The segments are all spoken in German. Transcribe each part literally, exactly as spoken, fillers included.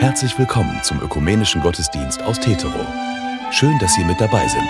Herzlich willkommen zum ökumenischen Gottesdienst aus Teterow. Schön, dass Sie mit dabei sind.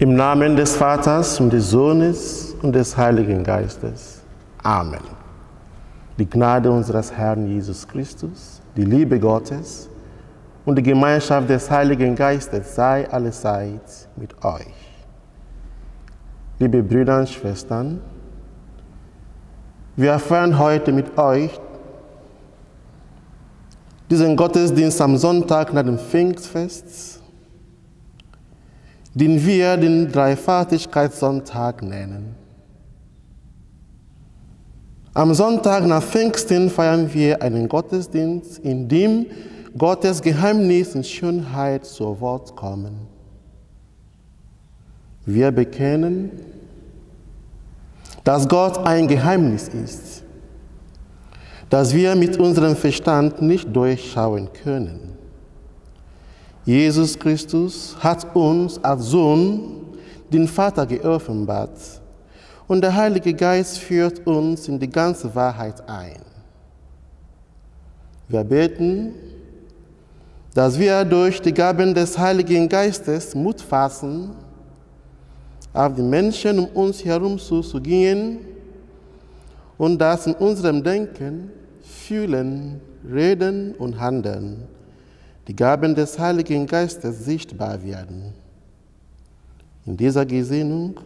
Im Namen des Vaters und des Sohnes und des Heiligen Geistes. Amen. Die Gnade unseres Herrn Jesus Christus, die Liebe Gottes und die Gemeinschaft des Heiligen Geistes sei allezeit mit euch. Liebe Brüder und Schwestern, wir erfahren heute mit euch diesen Gottesdienst am Sonntag nach dem Pfingstfest, den wir den Dreifaltigkeitssonntag nennen. Am Sonntag nach Pfingsten feiern wir einen Gottesdienst, in dem Gottes Geheimnis und Schönheit zu Wort kommen. Wir bekennen, dass Gott ein Geheimnis ist, das wir mit unserem Verstand nicht durchschauen können. Jesus Christus hat uns als Sohn den Vater geoffenbart und der Heilige Geist führt uns in die ganze Wahrheit ein. Wir beten, dass wir durch die Gaben des Heiligen Geistes Mut fassen auf die Menschen um uns herum zuzugehen und dass in unserem Denken, Fühlen, Reden und Handeln die Gaben des Heiligen Geistes sichtbar werden. In dieser Gesinnung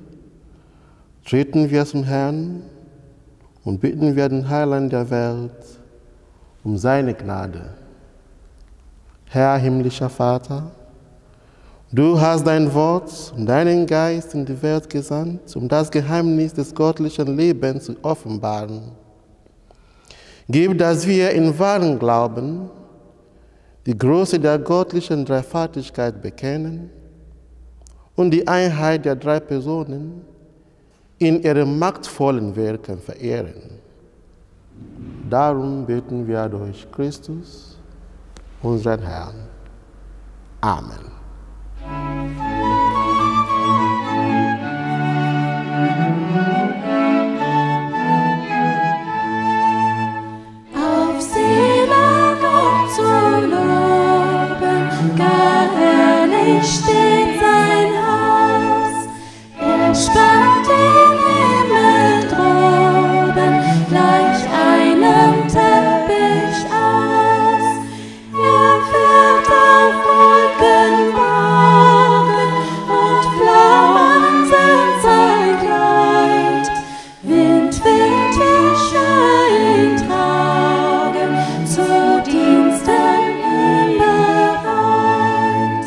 treten wir zum Herrn und bitten wir den Heiland der Welt um seine Gnade. Herr, himmlischer Vater, du hast dein Wort und deinen Geist in die Welt gesandt, um das Geheimnis des göttlichen Lebens zu offenbaren. Gib, dass wir in wahren Glauben die Größe der göttlichen Dreifaltigkeit bekennen und die Einheit der drei Personen in ihren machtvollen Werken verehren. Darum beten wir durch Christus, unseren Herrn. Amen. Auf Seele Gott zu loben, gar herrlich steht sein Haus. Er spannt den Himmel droben, gleich einem Teppich aus. Er fährt auf Wolkenwagen und Flammen sind sein Kleid. Wind wird Tische ihn tragen, zu Diensten ihm bereit.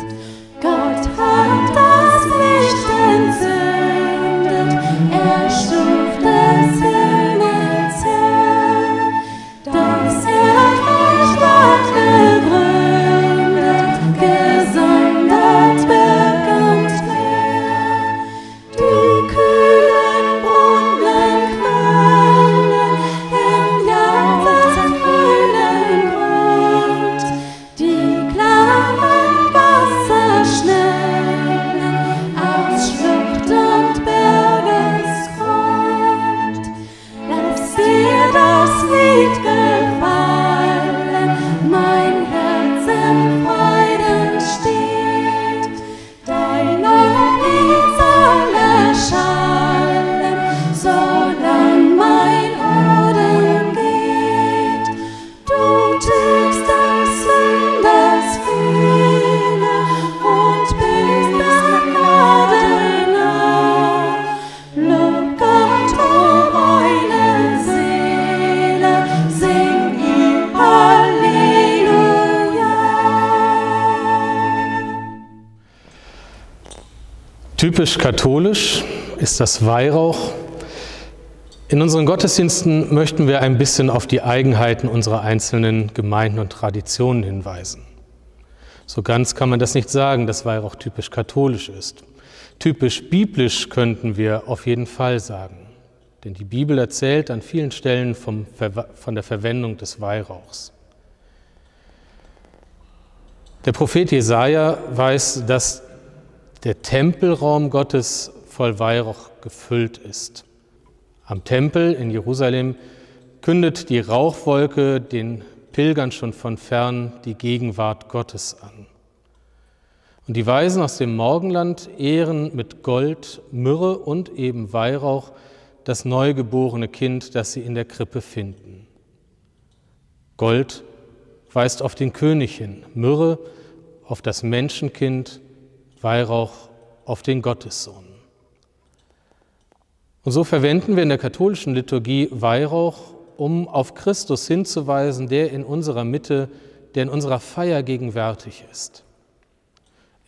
Gott hat das Licht entzündet, er schuf des Himmels Herr, das Erdreich hat gegründet, gesondert Berg und Meer. Die kühlen Brunnen quellen im Land des grünen Grund, die klaren Wasser schneiden aus Schlucht und Bergesgrund. Lass dir das Lied gefallen, mein Herz in Freuden steht. Dein Loblied soll erschallen, solang mein Odem geht. Du tilgst des Sünders Fehler und bist der Gnade nah. Lob Gott, o meine Seele, sing ihm Halleluja. Typisch katholisch ist das Weihrauch. In unseren Gottesdiensten möchten wir ein bisschen auf die Eigenheiten unserer einzelnen Gemeinden und Traditionen hinweisen. So ganz kann man das nicht sagen, dass Weihrauch typisch katholisch ist. Typisch biblisch könnten wir auf jeden Fall sagen, denn die Bibel erzählt an vielen Stellen vom Ver- von der Verwendung des Weihrauchs. Der Prophet Jesaja weiß, dass der Tempelraum Gottes voll Weihrauch gefüllt ist. Am Tempel in Jerusalem kündet die Rauchwolke den Pilgern schon von fern die Gegenwart Gottes an. Und die Weisen aus dem Morgenland ehren mit Gold, Myrrhe und eben Weihrauch das neugeborene Kind, das sie in der Krippe finden. Gold weist auf den König hin, Myrrhe auf das Menschenkind, Weihrauch auf den Gottessohn. Und so verwenden wir in der katholischen Liturgie Weihrauch, um auf Christus hinzuweisen, der in unserer Mitte, der in unserer Feier gegenwärtig ist.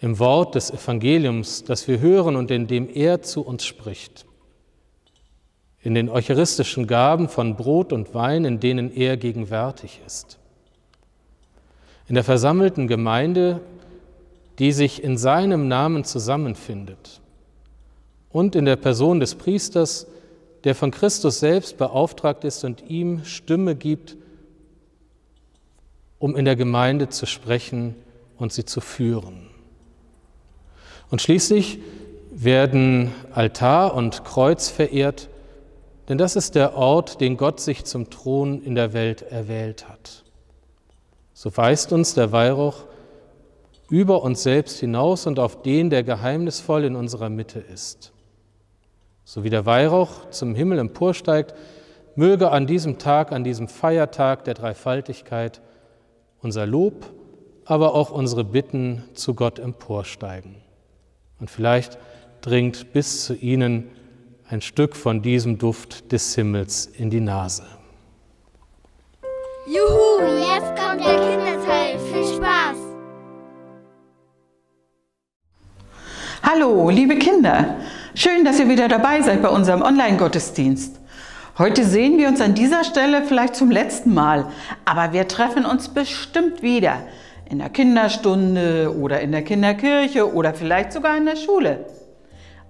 Im Wort des Evangeliums, das wir hören und in dem er zu uns spricht. In den eucharistischen Gaben von Brot und Wein, in denen er gegenwärtig ist. In der versammelten Gemeinde, die sich in seinem Namen zusammenfindet, und in der Person des Priesters, der von Christus selbst beauftragt ist und ihm Stimme gibt, um in der Gemeinde zu sprechen und sie zu führen. Und schließlich werden Altar und Kreuz verehrt, denn das ist der Ort, den Gott sich zum Thron in der Welt erwählt hat. So weist uns der Weihrauch über uns selbst hinaus und auf den, der geheimnisvoll in unserer Mitte ist. So wie der Weihrauch zum Himmel emporsteigt, möge an diesem Tag, an diesem Feiertag der Dreifaltigkeit, unser Lob, aber auch unsere Bitten zu Gott emporsteigen. Und vielleicht dringt bis zu Ihnen ein Stück von diesem Duft des Himmels in die Nase. Juhu, jetzt kommt der Kinderteil. Viel Spaß! Hallo, liebe Kinder! Schön, dass ihr wieder dabei seid bei unserem Online-Gottesdienst. Heute sehen wir uns an dieser Stelle vielleicht zum letzten Mal, aber wir treffen uns bestimmt wieder. In der Kinderstunde oder in der Kinderkirche oder vielleicht sogar in der Schule.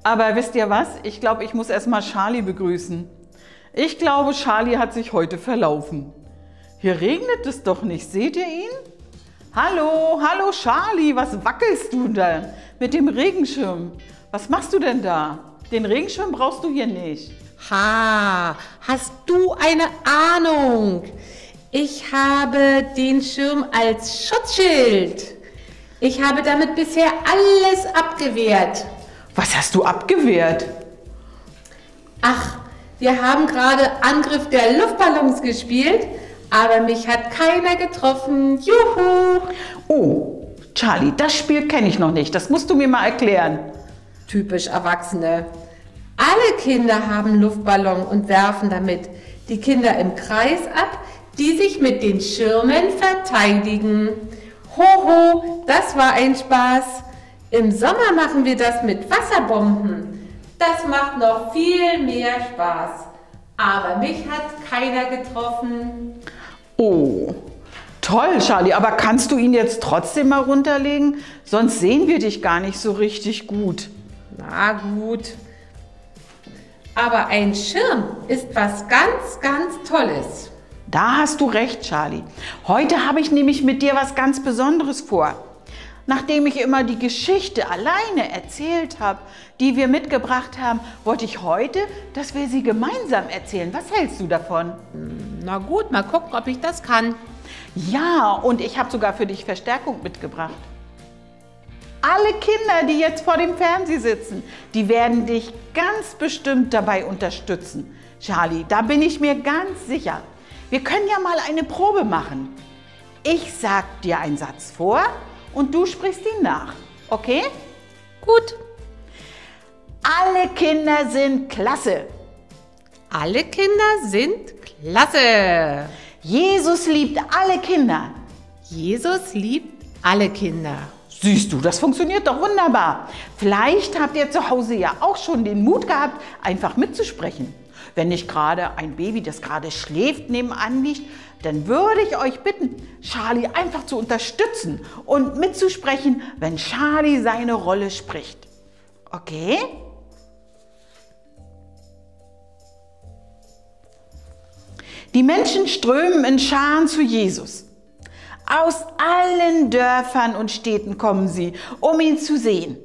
Aber wisst ihr was? Ich glaube, ich muss erstmal Charlie begrüßen. Ich glaube, Charlie hat sich heute verlaufen. Hier regnet es doch nicht. Seht ihr ihn? Hallo, hallo Charlie, was wackelst du denn mit dem Regenschirm? Was machst du denn da? Den Regenschirm brauchst du hier nicht. Ha, hast du eine Ahnung? Ich habe den Schirm als Schutzschild. Ich habe damit bisher alles abgewehrt. Was hast du abgewehrt? Ach, wir haben gerade Angriff der Luftballons gespielt, aber mich hat keiner getroffen. Juhu! Oh, Charlie, das Spiel kenne ich noch nicht. Das musst du mir mal erklären. Typisch Erwachsene. Alle Kinder haben Luftballon und werfen damit die Kinder im Kreis ab, die sich mit den Schirmen verteidigen. Hoho, das war ein Spaß. Im Sommer machen wir das mit Wasserbomben. Das macht noch viel mehr Spaß. Aber mich hat keiner getroffen. Oh, toll, Charlie. Aber kannst du ihn jetzt trotzdem mal runterlegen? Sonst sehen wir dich gar nicht so richtig gut. Na gut. Aber ein Schirm ist was ganz, ganz Tolles. Da hast du recht, Charlie. Heute habe ich nämlich mit dir was ganz Besonderes vor. Nachdem ich immer die Geschichte alleine erzählt habe, die wir mitgebracht haben, wollte ich heute, dass wir sie gemeinsam erzählen. Was hältst du davon? Na gut, mal gucken, ob ich das kann. Ja, und ich habe sogar für dich Verstärkung mitgebracht. Alle Kinder, die jetzt vor dem Fernseher sitzen, die werden dich ganz bestimmt dabei unterstützen. Charlie, da bin ich mir ganz sicher. Wir können ja mal eine Probe machen. Ich sag dir einen Satz vor und du sprichst ihn nach. Okay? Gut. Alle Kinder sind klasse. Alle Kinder sind klasse. Jesus liebt alle Kinder. Jesus liebt alle Kinder. Siehst du, das funktioniert doch wunderbar. Vielleicht habt ihr zu Hause ja auch schon den Mut gehabt, einfach mitzusprechen. Wenn nicht gerade ein Baby, das gerade schläft, nebenan liegt, dann würde ich euch bitten, Charlie einfach zu unterstützen und mitzusprechen, wenn Charlie seine Rolle spricht. Okay? Die Menschen strömen in Scharen zu Jesus. Aus allen Dörfern und Städten kommen sie, um ihn zu sehen.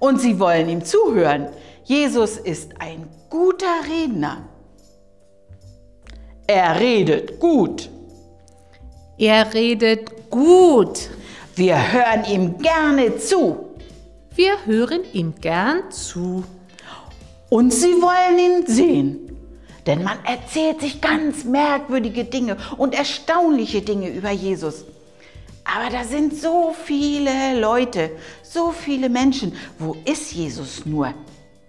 Und sie wollen ihm zuhören. Jesus ist ein guter Redner. Er redet gut. Er redet gut. Wir hören ihm gerne zu. Wir hören ihm gern zu. Und sie wollen ihn sehen. Denn man erzählt sich ganz merkwürdige Dinge und erstaunliche Dinge über Jesus. Aber da sind so viele Leute, so viele Menschen. Wo ist Jesus nur?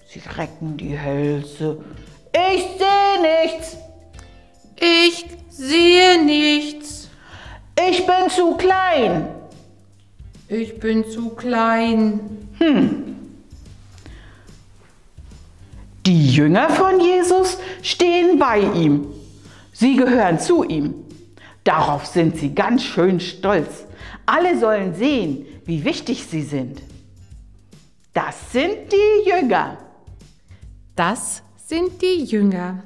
Sie recken die Hälse. Ich sehe nichts. Ich sehe nichts. Ich bin zu klein. Ich bin zu klein. Hm. Die Jünger von Jesus stehen bei ihm. Sie gehören zu ihm. Darauf sind sie ganz schön stolz. Alle sollen sehen, wie wichtig sie sind. Das sind die Jünger. Das sind die Jünger.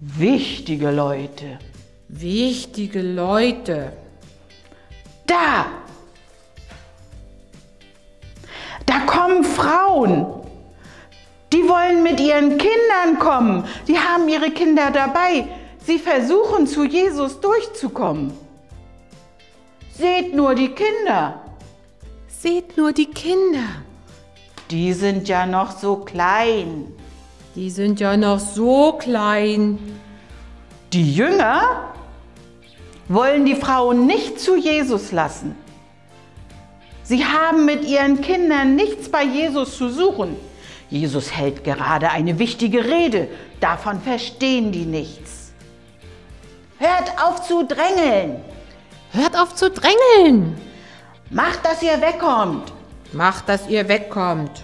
Wichtige Leute. Wichtige Leute. Da! Da kommen Frauen. Die wollen mit ihren Kindern kommen. Die haben ihre Kinder dabei. Sie versuchen, zu Jesus durchzukommen. Seht nur die Kinder. Seht nur die Kinder. Die sind ja noch so klein. Die sind ja noch so klein. Die Jünger wollen die Frauen nicht zu Jesus lassen. Sie haben mit ihren Kindern nichts bei Jesus zu suchen. Jesus hält gerade eine wichtige Rede. Davon verstehen die nichts. Hört auf zu drängeln. Hört auf zu drängeln. Macht, dass ihr wegkommt. Macht, dass ihr wegkommt.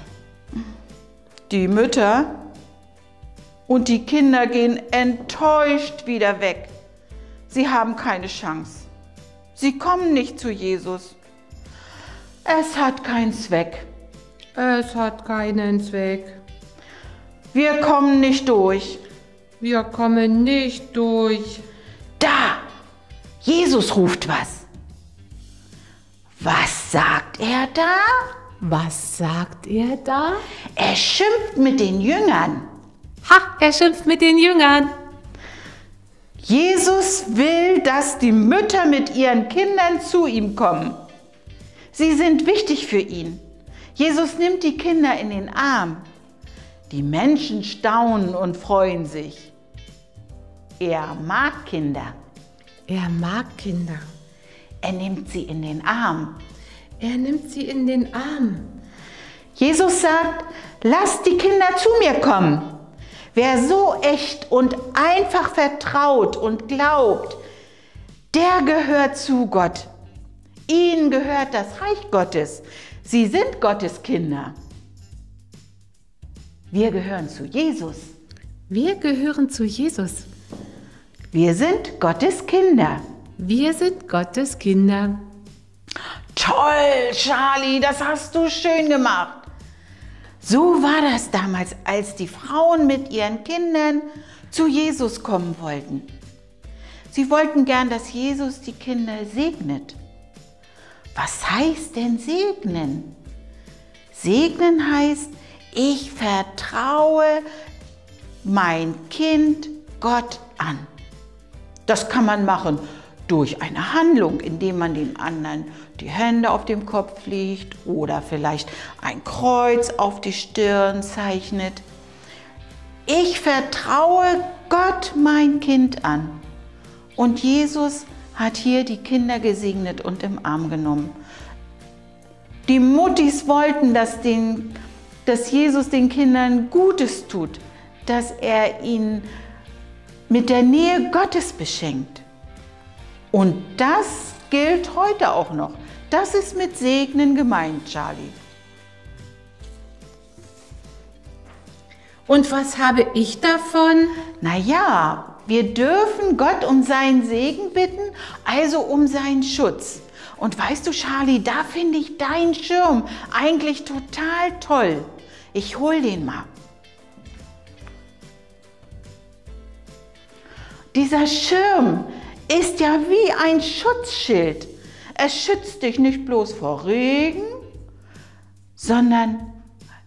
Die Mütter und die Kinder gehen enttäuscht wieder weg. Sie haben keine Chance. Sie kommen nicht zu Jesus. Es hat keinen Zweck. Es hat keinen Zweck. Wir kommen nicht durch. Wir kommen nicht durch. Da! Jesus ruft was. Was sagt er da? Was sagt er da? Er schimpft mit den Jüngern. Ha, er schimpft mit den Jüngern. Jesus will, dass die Mütter mit ihren Kindern zu ihm kommen. Sie sind wichtig für ihn. Jesus nimmt die Kinder in den Arm. Die Menschen staunen und freuen sich. Er mag Kinder. Er mag Kinder. Er nimmt sie in den Arm. Er nimmt sie in den Arm. Jesus sagt, lasst die Kinder zu mir kommen. Wer so echt und einfach vertraut und glaubt, der gehört zu Gott. Ihnen gehört das Reich Gottes. Sie sind Gottes Kinder. Wir gehören zu Jesus. Wir gehören zu Jesus. Wir sind Gottes Kinder. Wir sind Gottes Kinder. Toll, Charlie, das hast du schön gemacht. So war das damals, als die Frauen mit ihren Kindern zu Jesus kommen wollten. Sie wollten gern, dass Jesus die Kinder segnet. Was heißt denn segnen? Segnen heißt, ich vertraue mein Kind Gott an. Das kann man machen durch eine Handlung, indem man dem anderen die Hände auf dem Kopf legt oder vielleicht ein Kreuz auf die Stirn zeichnet. Ich vertraue Gott mein Kind an. Und Jesus hat hier die Kinder gesegnet und im Arm genommen. Die Muttis wollten, dass, den, dass Jesus den Kindern Gutes tut, dass er ihnen mit der Nähe Gottes beschenkt. Und das gilt heute auch noch. Das ist mit Segnen gemeint, Charlie. Und was habe ich davon? Naja, wir dürfen Gott um seinen Segen bitten, also um seinen Schutz. Und weißt du, Charlie, da finde ich deinen Schirm eigentlich total toll. Ich hol den mal. Dieser Schirm ist ja wie ein Schutzschild. Es schützt dich nicht bloß vor Regen, sondern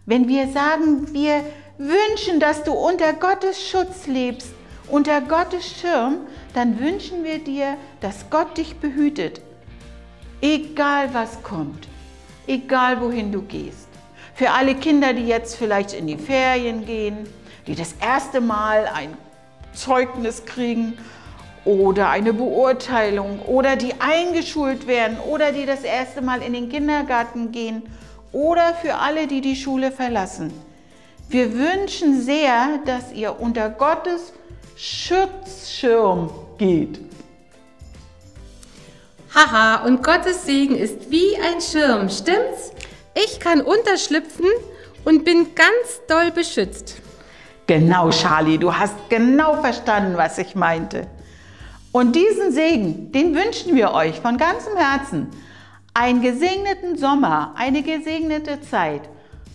wenn wir sagen, wir wünschen, dass du unter Gottes Schutz lebst, unter Gottes Schirm, dann wünschen wir dir, dass Gott dich behütet. Egal was kommt, egal wohin du gehst. Für alle Kinder, die jetzt vielleicht in die Ferien gehen, die das erste Mal ein Zeugnis kriegen oder eine Beurteilung oder die eingeschult werden oder die das erste Mal in den Kindergarten gehen oder für alle, die die Schule verlassen. Wir wünschen sehr, dass ihr unter Gottes Schutzschirm geht. Haha, und Gottes Segen ist wie ein Schirm, stimmt's? Ich kann unterschlüpfen und bin ganz doll beschützt. Genau, Charlie, du hast genau verstanden, was ich meinte. Und diesen Segen, den wünschen wir euch von ganzem Herzen. Einen gesegneten Sommer, eine gesegnete Zeit.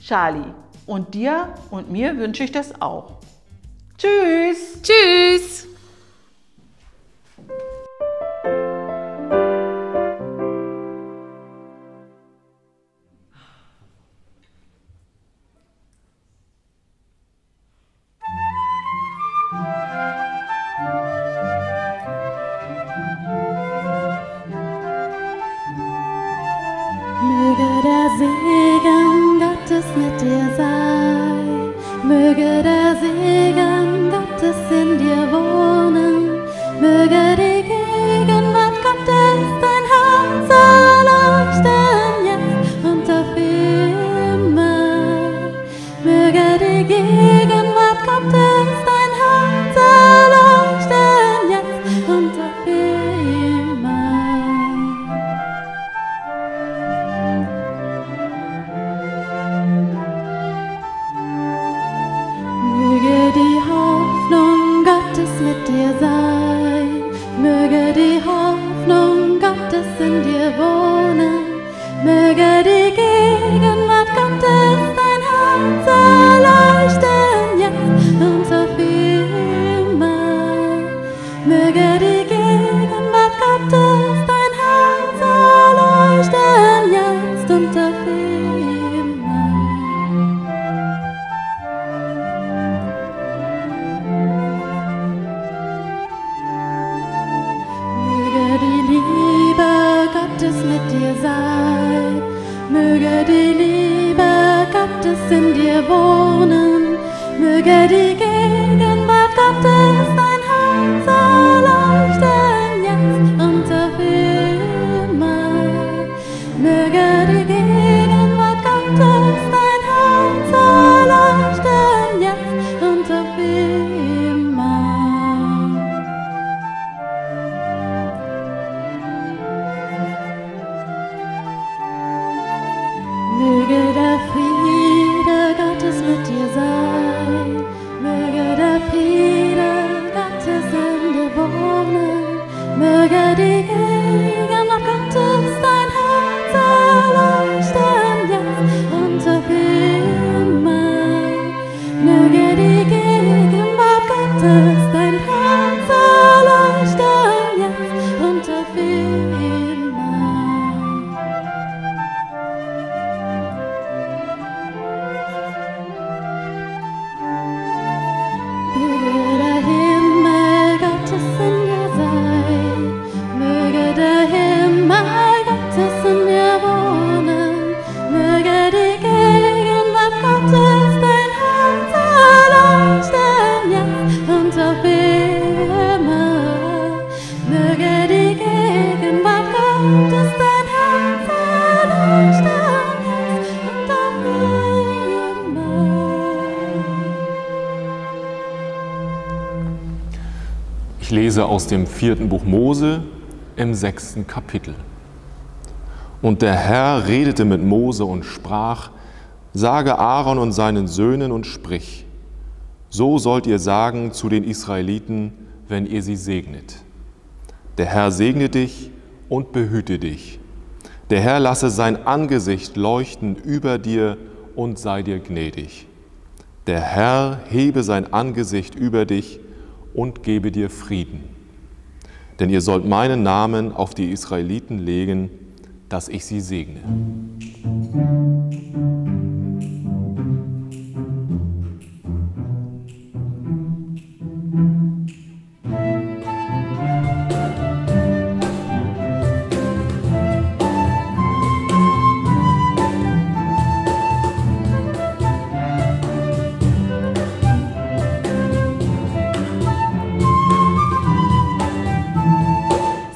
Charlie, und dir und mir wünsche ich das auch. Tschüss. Tschüss. Möge der Segen Gottes mit dir sein. Möge der Segen Möge die Gegenwart Gottes dein Herz erleuchten, jetzt und so viel immer. Möge die Gegenwart Gottes dein Herz erleuchten, jetzt und so viel immer. Möge die Liebe Gottes mit dir sein. Möge die Liebe Gottes in dir wohnen, möge die Gegenwart Gottes dein Herz erleuchten, jetzt und auf immer. Möge die Gegenwart Gottes dein Herz erleuchten, jetzt und auf aus dem vierten Buch Mose im sechsten Kapitel. Und der Herr redete mit Mose und sprach, sage Aaron und seinen Söhnen und sprich, so sollt ihr sagen zu den Israeliten, wenn ihr sie segnet. Der Herr segne dich und behüte dich. Der Herr lasse sein Angesicht leuchten über dir und sei dir gnädig. Der Herr hebe sein Angesicht über dich und gebe dir Frieden. Denn ihr sollt meinen Namen auf die Israeliten legen, dass ich sie segne.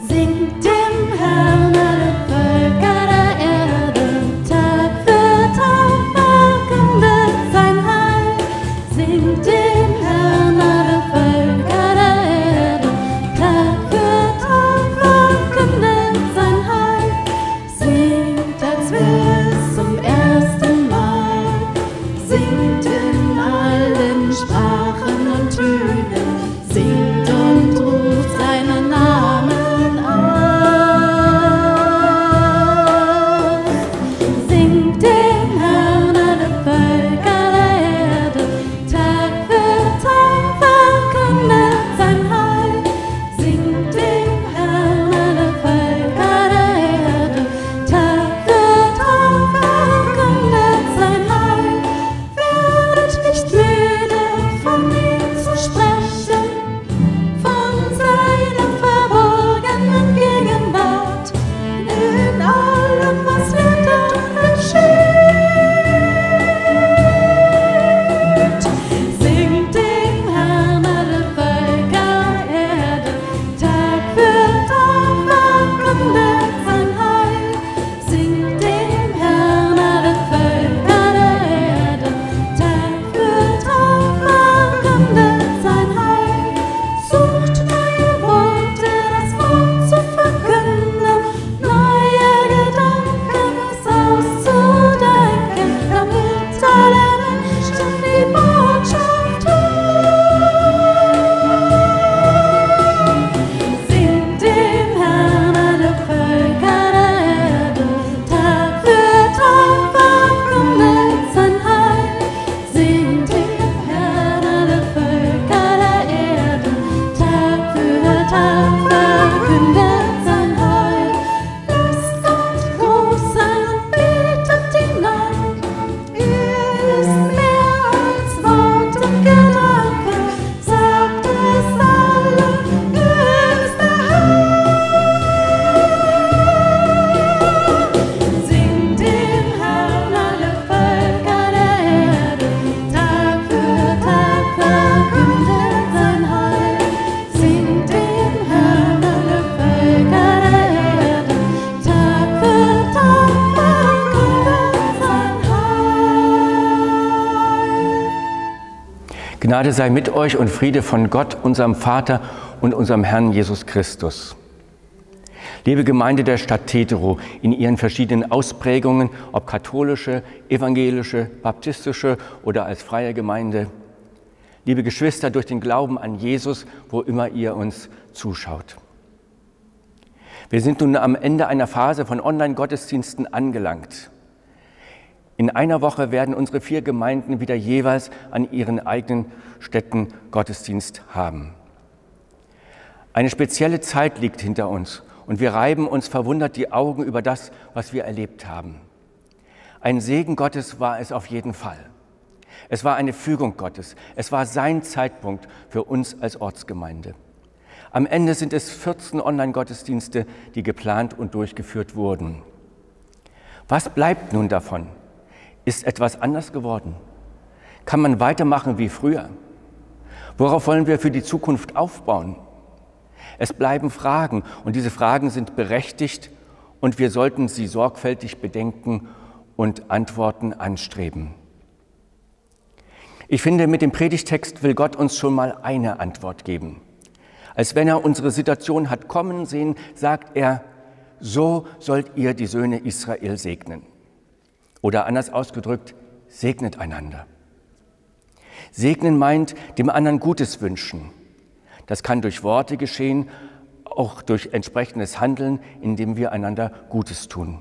Singt dem Herrn alle Völker der Erde, Tag Gnade sei mit euch und Friede von Gott, unserem Vater und unserem Herrn Jesus Christus. Liebe Gemeinde der Stadt Teterow in ihren verschiedenen Ausprägungen, ob katholische, evangelische, baptistische oder als freie Gemeinde. Liebe Geschwister durch den Glauben an Jesus, wo immer ihr uns zuschaut. Wir sind nun am Ende einer Phase von Online-Gottesdiensten angelangt. In einer Woche werden unsere vier Gemeinden wieder jeweils an ihren eigenen Städten Gottesdienst haben. Eine spezielle Zeit liegt hinter uns und wir reiben uns verwundert die Augen über das, was wir erlebt haben. Ein Segen Gottes war es auf jeden Fall. Es war eine Fügung Gottes. Es war sein Zeitpunkt für uns als Ortsgemeinde. Am Ende sind es vierzehn Online-Gottesdienste, die geplant und durchgeführt wurden. Was bleibt nun davon? Ist etwas anders geworden? Kann man weitermachen wie früher? Worauf wollen wir für die Zukunft aufbauen? Es bleiben Fragen und diese Fragen sind berechtigt und wir sollten sie sorgfältig bedenken und Antworten anstreben. Ich finde, mit dem Predigttext will Gott uns schon mal eine Antwort geben. Als wenn er unsere Situation hat kommen sehen, sagt er, so sollt ihr die Söhne Israel segnen. Oder anders ausgedrückt, segnet einander. Segnen meint, dem anderen Gutes wünschen. Das kann durch Worte geschehen, auch durch entsprechendes Handeln, indem wir einander Gutes tun.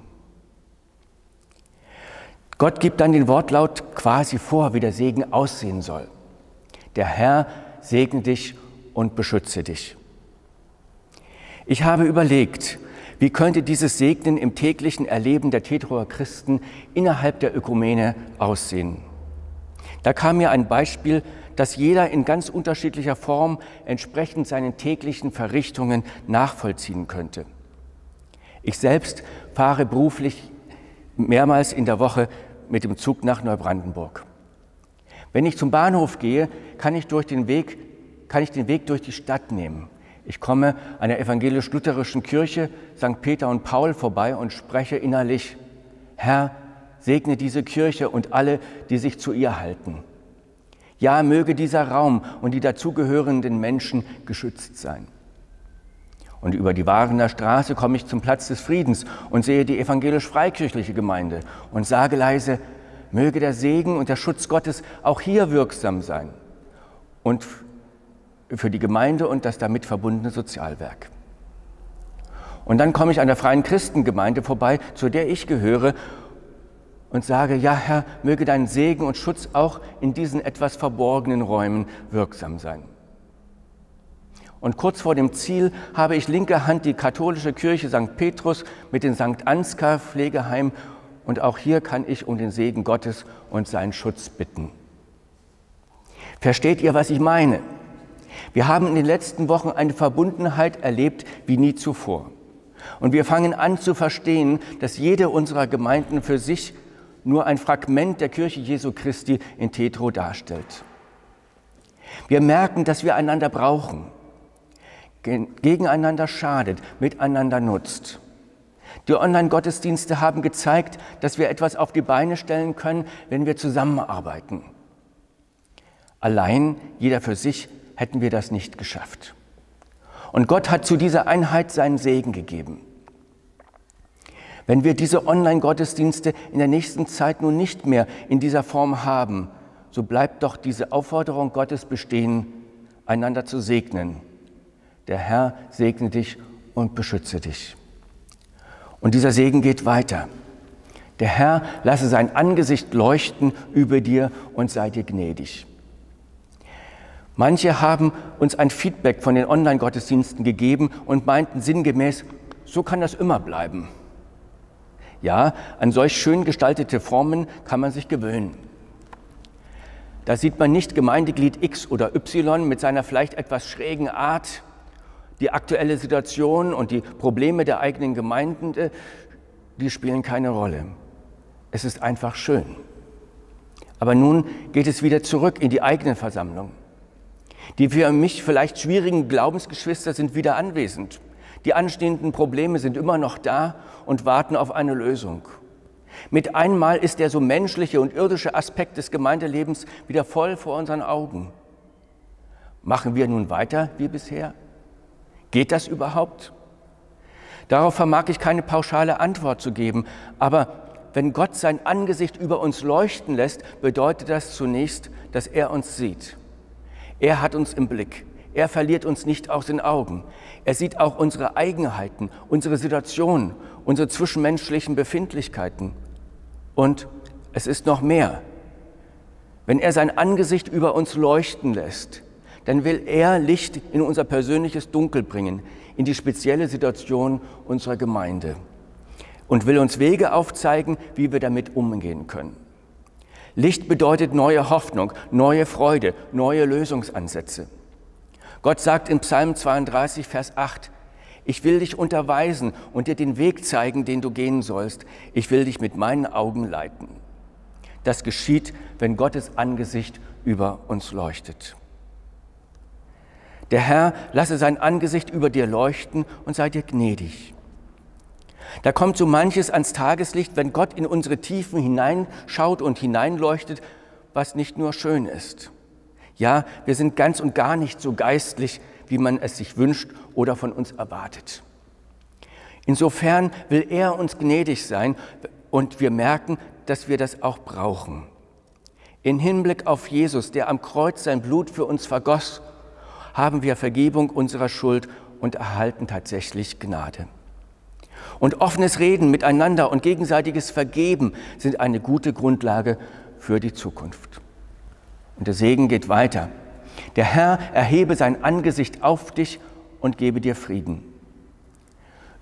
Gott gibt dann den Wortlaut quasi vor, wie der Segen aussehen soll. Der Herr segne dich und beschütze dich. Ich habe überlegt, wie könnte dieses Segnen im täglichen Erleben der Teterower Christen innerhalb der Ökumene aussehen? Da kam mir ein Beispiel, das jeder in ganz unterschiedlicher Form entsprechend seinen täglichen Verrichtungen nachvollziehen könnte. Ich selbst fahre beruflich mehrmals in der Woche mit dem Zug nach Neubrandenburg. Wenn ich zum Bahnhof gehe, kann ich durch den Weg, kann ich den Weg durch die Stadt nehmen. Ich komme an der evangelisch-lutherischen Kirche Sankt Peter und Paul vorbei und spreche innerlich, Herr, segne diese Kirche und alle, die sich zu ihr halten. Ja, möge dieser Raum und die dazugehörenden Menschen geschützt sein. Und über die Warener Straße komme ich zum Platz des Friedens und sehe die evangelisch-freikirchliche Gemeinde und sage leise, möge der Segen und der Schutz Gottes auch hier wirksam sein. Und für die Gemeinde und das damit verbundene Sozialwerk. Und dann komme ich an der Freien Christengemeinde vorbei, zu der ich gehöre, und sage, ja Herr, möge dein Segen und Schutz auch in diesen etwas verborgenen Räumen wirksam sein. Und kurz vor dem Ziel habe ich linker Hand die katholische Kirche Sankt Petrus mit dem Sankt Ansgar Pflegeheim und auch hier kann ich um den Segen Gottes und seinen Schutz bitten. Versteht ihr, was ich meine? Wir haben in den letzten Wochen eine Verbundenheit erlebt wie nie zuvor. Und wir fangen an zu verstehen, dass jede unserer Gemeinden für sich nur ein Fragment der Kirche Jesu Christi in Teterow darstellt. Wir merken, dass wir einander brauchen, gegeneinander schadet, miteinander nutzt. Die Online-Gottesdienste haben gezeigt, dass wir etwas auf die Beine stellen können, wenn wir zusammenarbeiten. Allein, jeder für sich, hätten wir das nicht geschafft. Und Gott hat zu dieser Einheit seinen Segen gegeben. Wenn wir diese Online-Gottesdienste in der nächsten Zeit nun nicht mehr in dieser Form haben, so bleibt doch diese Aufforderung Gottes bestehen, einander zu segnen. Der Herr segne dich und beschütze dich. Und dieser Segen geht weiter. Der Herr lasse sein Angesicht leuchten über dir und sei dir gnädig. Manche haben uns ein Feedback von den Online-Gottesdiensten gegeben und meinten sinngemäß, so kann das immer bleiben. Ja, an solch schön gestaltete Formen kann man sich gewöhnen. Da sieht man nicht Gemeindeglied X oder Y mit seiner vielleicht etwas schrägen Art, die aktuelle Situation und die Probleme der eigenen Gemeinden, die spielen keine Rolle. Es ist einfach schön. Aber nun geht es wieder zurück in die eigene Versammlung. Die für mich vielleicht schwierigen Glaubensgeschwister sind wieder anwesend. Die anstehenden Probleme sind immer noch da und warten auf eine Lösung. Mit einmal ist der so menschliche und irdische Aspekt des Gemeindelebens wieder voll vor unseren Augen. Machen wir nun weiter wie bisher? Geht das überhaupt? Darauf vermag ich keine pauschale Antwort zu geben, aber wenn Gott sein Angesicht über uns leuchten lässt, bedeutet das zunächst, dass er uns sieht. Er hat uns im Blick. Er verliert uns nicht aus den Augen. Er sieht auch unsere Eigenheiten, unsere Situation, unsere zwischenmenschlichen Befindlichkeiten. Und es ist noch mehr. Wenn er sein Angesicht über uns leuchten lässt, dann will er Licht in unser persönliches Dunkel bringen, in die spezielle Situation unserer Gemeinde. Und will uns Wege aufzeigen, wie wir damit umgehen können. Licht bedeutet neue Hoffnung, neue Freude, neue Lösungsansätze. Gott sagt in Psalm zweiunddreißig, Vers acht, ich will dich unterweisen und dir den Weg zeigen, den du gehen sollst. Ich will dich mit meinen Augen leiten. Das geschieht, wenn Gottes Angesicht über uns leuchtet. Der Herr lasse sein Angesicht über dir leuchten und sei dir gnädig. Da kommt so manches ans Tageslicht, wenn Gott in unsere Tiefen hineinschaut und hineinleuchtet, was nicht nur schön ist. Ja, wir sind ganz und gar nicht so geistlich, wie man es sich wünscht oder von uns erwartet. Insofern will er uns gnädig sein und wir merken, dass wir das auch brauchen. In Hinblick auf Jesus, der am Kreuz sein Blut für uns vergoss, haben wir Vergebung unserer Schuld und erhalten tatsächlich Gnade. Und offenes Reden miteinander und gegenseitiges Vergeben sind eine gute Grundlage für die Zukunft. Und der Segen geht weiter. Der Herr erhebe sein Angesicht auf dich und gebe dir Frieden.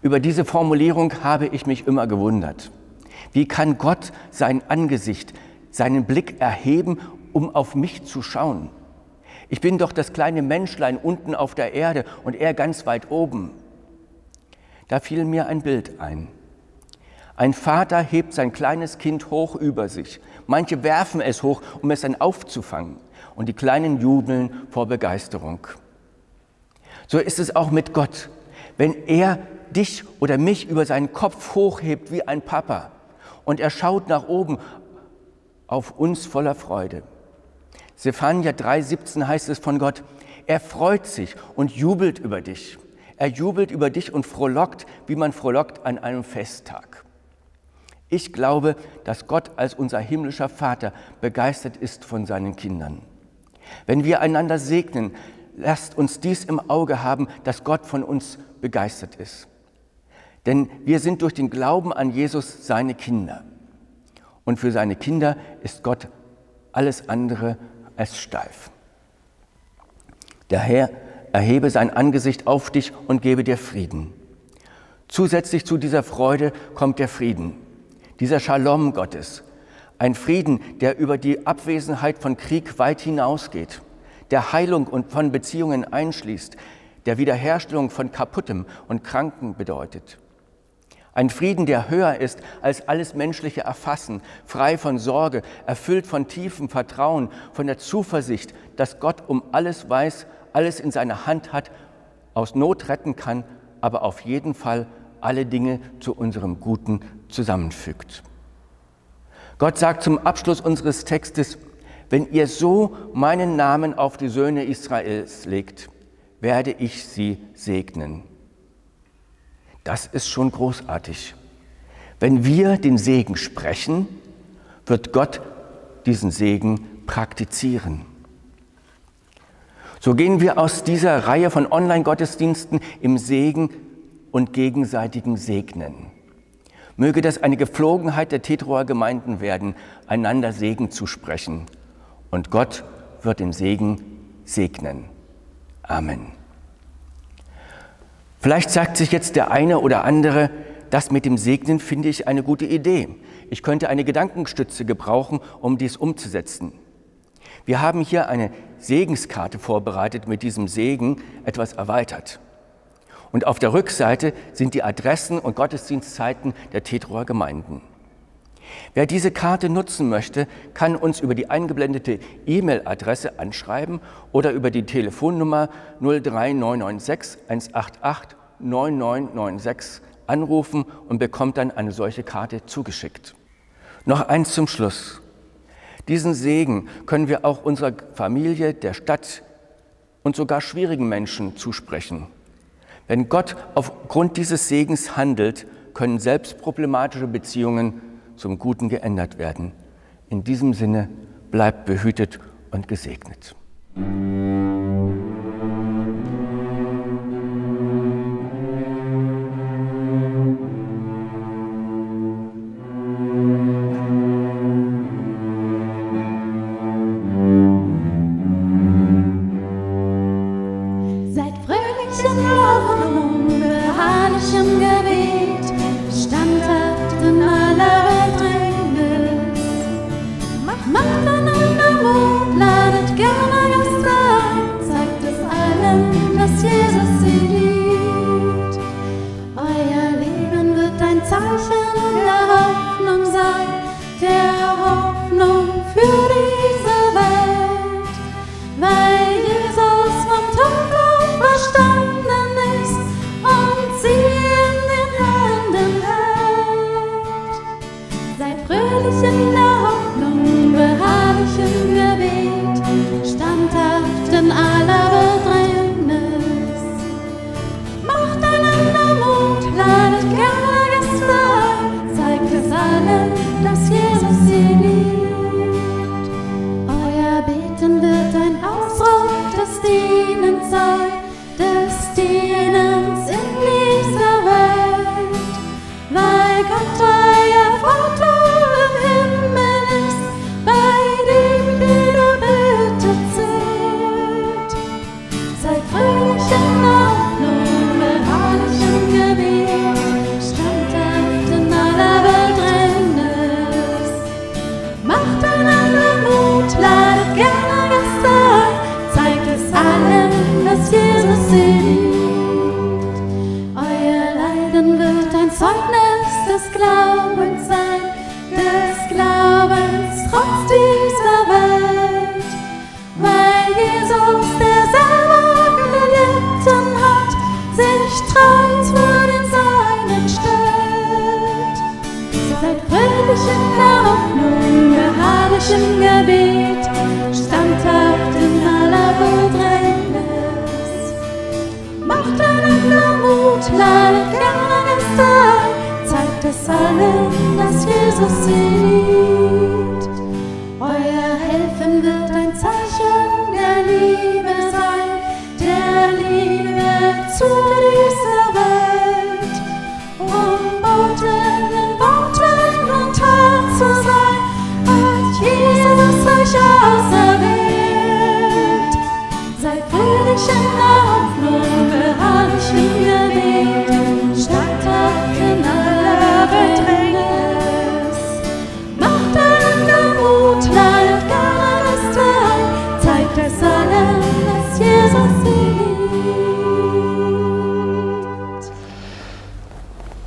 Über diese Formulierung habe ich mich immer gewundert. Wie kann Gott sein Angesicht, seinen Blick erheben, um auf mich zu schauen? Ich bin doch das kleine Menschlein unten auf der Erde und er ganz weit oben. Da fiel mir ein Bild ein. Ein Vater hebt sein kleines Kind hoch über sich. Manche werfen es hoch, um es dann aufzufangen. Und die Kleinen jubeln vor Begeisterung. So ist es auch mit Gott. Wenn er dich oder mich über seinen Kopf hochhebt wie ein Papa und er schaut nach oben auf uns voller Freude. Zephania drei siebzehn heißt es von Gott, er freut sich und jubelt über dich. Er jubelt über dich und frohlockt, wie man frohlockt an einem Festtag. Ich glaube, dass Gott als unser himmlischer Vater begeistert ist von seinen Kindern. Wenn wir einander segnen, lasst uns dies im Auge haben, dass Gott von uns begeistert ist. Denn wir sind durch den Glauben an Jesus seine Kinder. Und für seine Kinder ist Gott alles andere als steif. Daher erhebe sein Angesicht auf dich und gebe dir Frieden. Zusätzlich zu dieser Freude kommt der Frieden, dieser Schalom Gottes. Ein Frieden, der über die Abwesenheit von Krieg weit hinausgeht, der Heilung und von Beziehungen einschließt, der Wiederherstellung von Kaputtem und Kranken bedeutet. Ein Frieden, der höher ist als alles menschliche Erfassen, frei von Sorge, erfüllt von tiefem Vertrauen, von der Zuversicht, dass Gott um alles weiß, alles in seiner Hand hat, aus Not retten kann, aber auf jeden Fall alle Dinge zu unserem Guten zusammenfügt. Gott sagt zum Abschluss unseres Textes, wenn ihr so meinen Namen auf die Söhne Israels legt, werde ich sie segnen. Das ist schon großartig. Wenn wir den Segen sprechen, wird Gott diesen Segen praktizieren. So gehen wir aus dieser Reihe von Online-Gottesdiensten im Segen und gegenseitigen Segnen. Möge das eine Gepflogenheit der Teterower Gemeinden werden, einander Segen zu sprechen. Und Gott wird den Segen segnen. Amen. Vielleicht sagt sich jetzt der eine oder andere, das mit dem Segnen finde ich eine gute Idee. Ich könnte eine Gedankenstütze gebrauchen, um dies umzusetzen. Wir haben hier eine Segenskarte vorbereitet, mit diesem Segen etwas erweitert. Und auf der Rückseite sind die Adressen und Gottesdienstzeiten der Teterower Gemeinden. Wer diese Karte nutzen möchte, kann uns über die eingeblendete E-Mail-Adresse anschreiben oder über die Telefonnummer null drei neun neun sechs eins acht acht neun neun neun sechs anrufen und bekommt dann eine solche Karte zugeschickt. Noch eins zum Schluss. Diesen Segen können wir auch unserer Familie, der Stadt, und sogar schwierigen Menschen zusprechen. Wenn Gott aufgrund dieses Segens handelt, können selbst problematische Beziehungen zum Guten geändert werden. In diesem Sinne, bleibt behütet und gesegnet.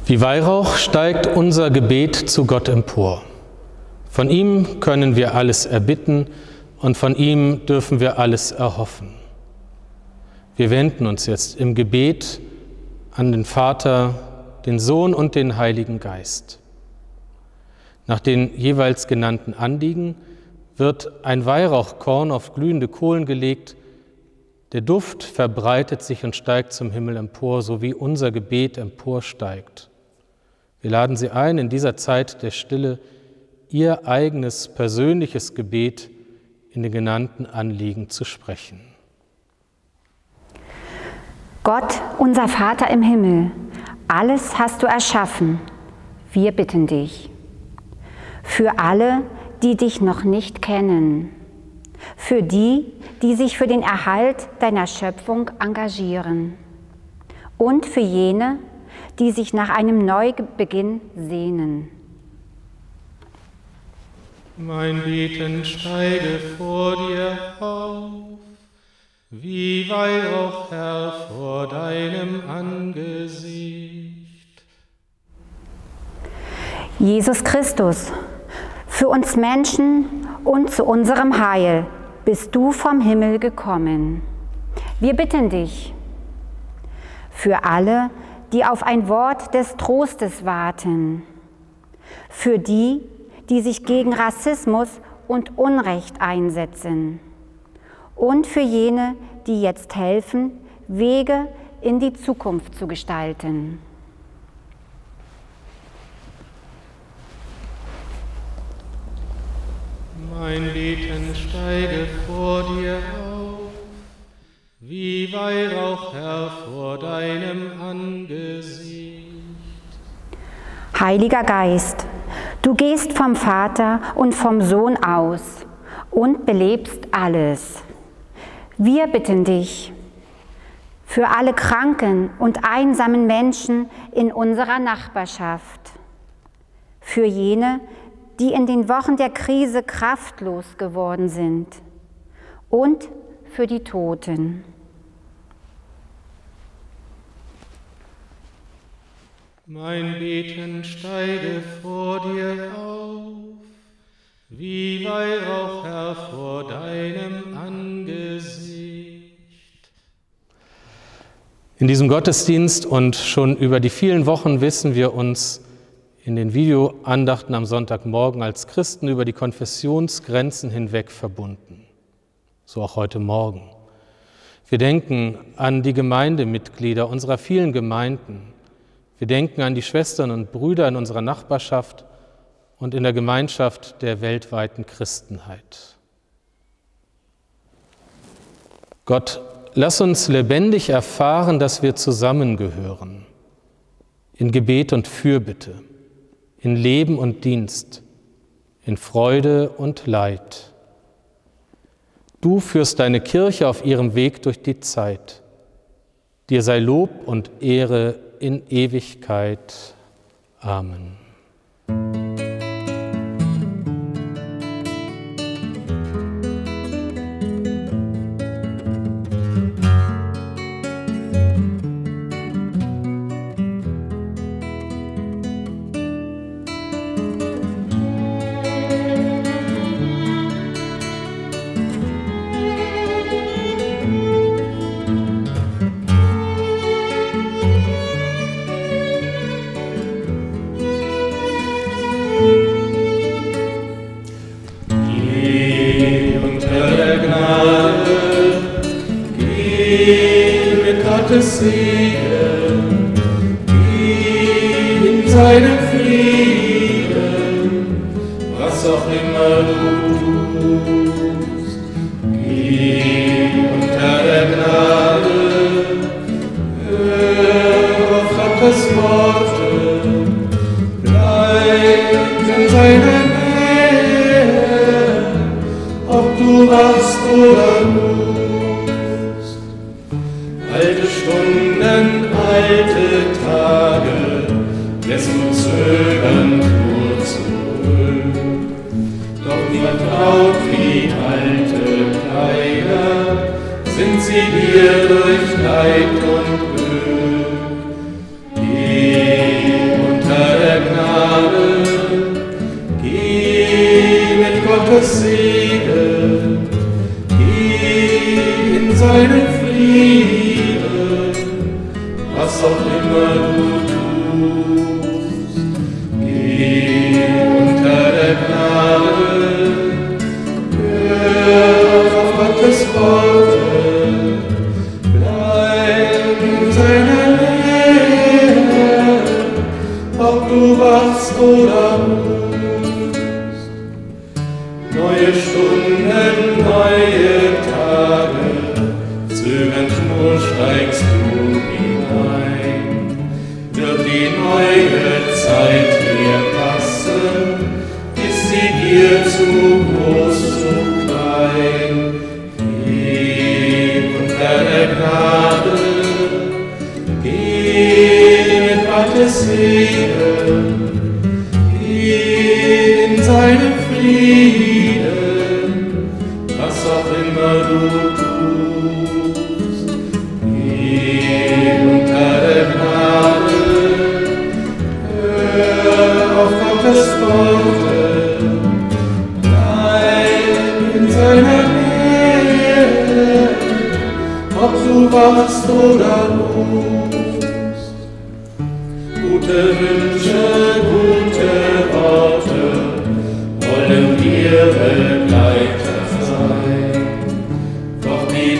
Wie Weihrauch steigt unser Gebet zu Gott empor. Von ihm können wir alles erbitten und von ihm dürfen wir alles erhoffen. Wir wenden uns jetzt im Gebet an den Vater, den Sohn und den Heiligen Geist. Nach den jeweils genannten Anliegen wird ein Weihrauchkorn auf glühende Kohlen gelegt. Der Duft verbreitet sich und steigt zum Himmel empor, so wie unser Gebet emporsteigt. Wir laden Sie ein, in dieser Zeit der Stille Ihr eigenes persönliches Gebet in den genannten Anliegen zu sprechen. Gott, unser Vater im Himmel, alles hast du erschaffen. Wir bitten dich. Für alle, die dich noch nicht kennen. Für die, die sich für den Erhalt deiner Schöpfung engagieren. Und für jene, die sich nach einem Neubeginn sehnen. Mein Beten steige vor dir auf, wie Weihrauch, Herr, vor deinem Angesicht. Jesus Christus, für uns Menschen und zu unserem Heil bist du vom Himmel gekommen. Wir bitten dich für alle, die auf ein Wort des Trostes warten, für die, die sich gegen Rassismus und Unrecht einsetzen und für jene, die jetzt helfen, Wege in die Zukunft zu gestalten. Mein Lied steige vor dir auf, wie Weihrauch, Herr, vor deinem Angesicht. Heiliger Geist, du gehst vom Vater und vom Sohn aus und belebst alles. Wir bitten dich für alle kranken und einsamen Menschen in unserer Nachbarschaft, für jene, die in den Wochen der Krise kraftlos geworden sind, und für die Toten. Mein Beten steige vor dir auf, wie Weihrauch, Herr, vor deinem Angesicht. In diesem Gottesdienst und schon über die vielen Wochen wissen wir uns in den Videoandachten am Sonntagmorgen als Christen über die Konfessionsgrenzen hinweg verbunden. So auch heute Morgen. Wir denken an die Gemeindemitglieder unserer vielen Gemeinden. Wir denken an die Schwestern und Brüder in unserer Nachbarschaft und in der Gemeinschaft der weltweiten Christenheit. Gott, lass uns lebendig erfahren, dass wir zusammengehören. In Gebet und Fürbitte. In Leben und Dienst, in Freude und Leid. Du führst deine Kirche auf ihrem Weg durch die Zeit. Dir sei Lob und Ehre in Ewigkeit. Amen.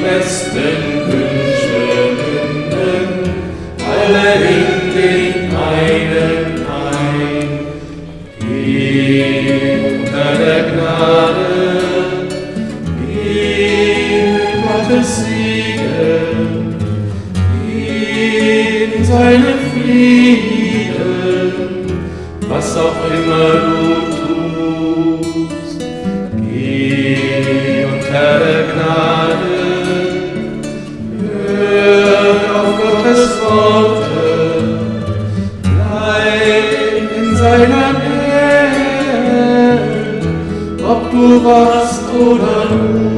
Yes, steh unter der Gnade, in Gottes Segen, in seinem Frieden, was auch immer du tust, geh unter der Gnade, hör auf Gottes Worte, bleib in seiner Nähe, ob du wachst oder ruhst.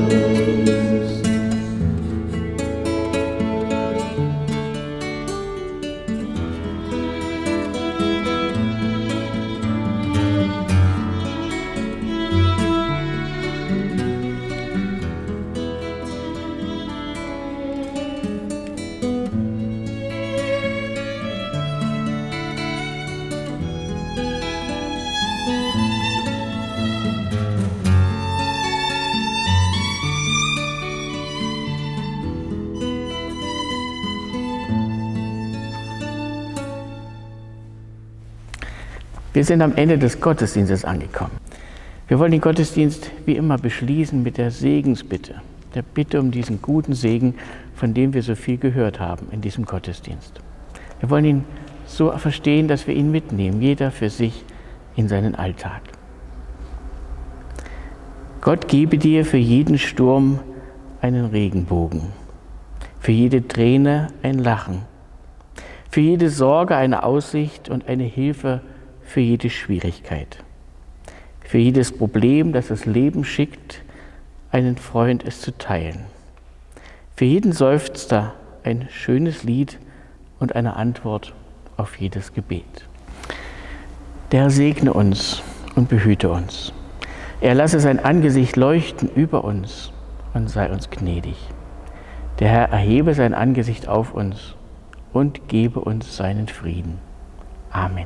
Wir sind am Ende des Gottesdienstes angekommen. Wir wollen den Gottesdienst wie immer beschließen mit der Segensbitte, der Bitte um diesen guten Segen, von dem wir so viel gehört haben in diesem Gottesdienst. Wir wollen ihn so verstehen, dass wir ihn mitnehmen, jeder für sich in seinen Alltag. Gott gebe dir für jeden Sturm einen Regenbogen, für jede Träne ein Lachen, für jede Sorge eine Aussicht und eine Hilfe, für jede Schwierigkeit, für jedes Problem, das das Leben schickt, einen Freund es zu teilen, für jeden Seufzer ein schönes Lied und eine Antwort auf jedes Gebet. Der Herr segne uns und behüte uns. Er lasse sein Angesicht leuchten über uns und sei uns gnädig. Der Herr erhebe sein Angesicht auf uns und gebe uns seinen Frieden. Amen.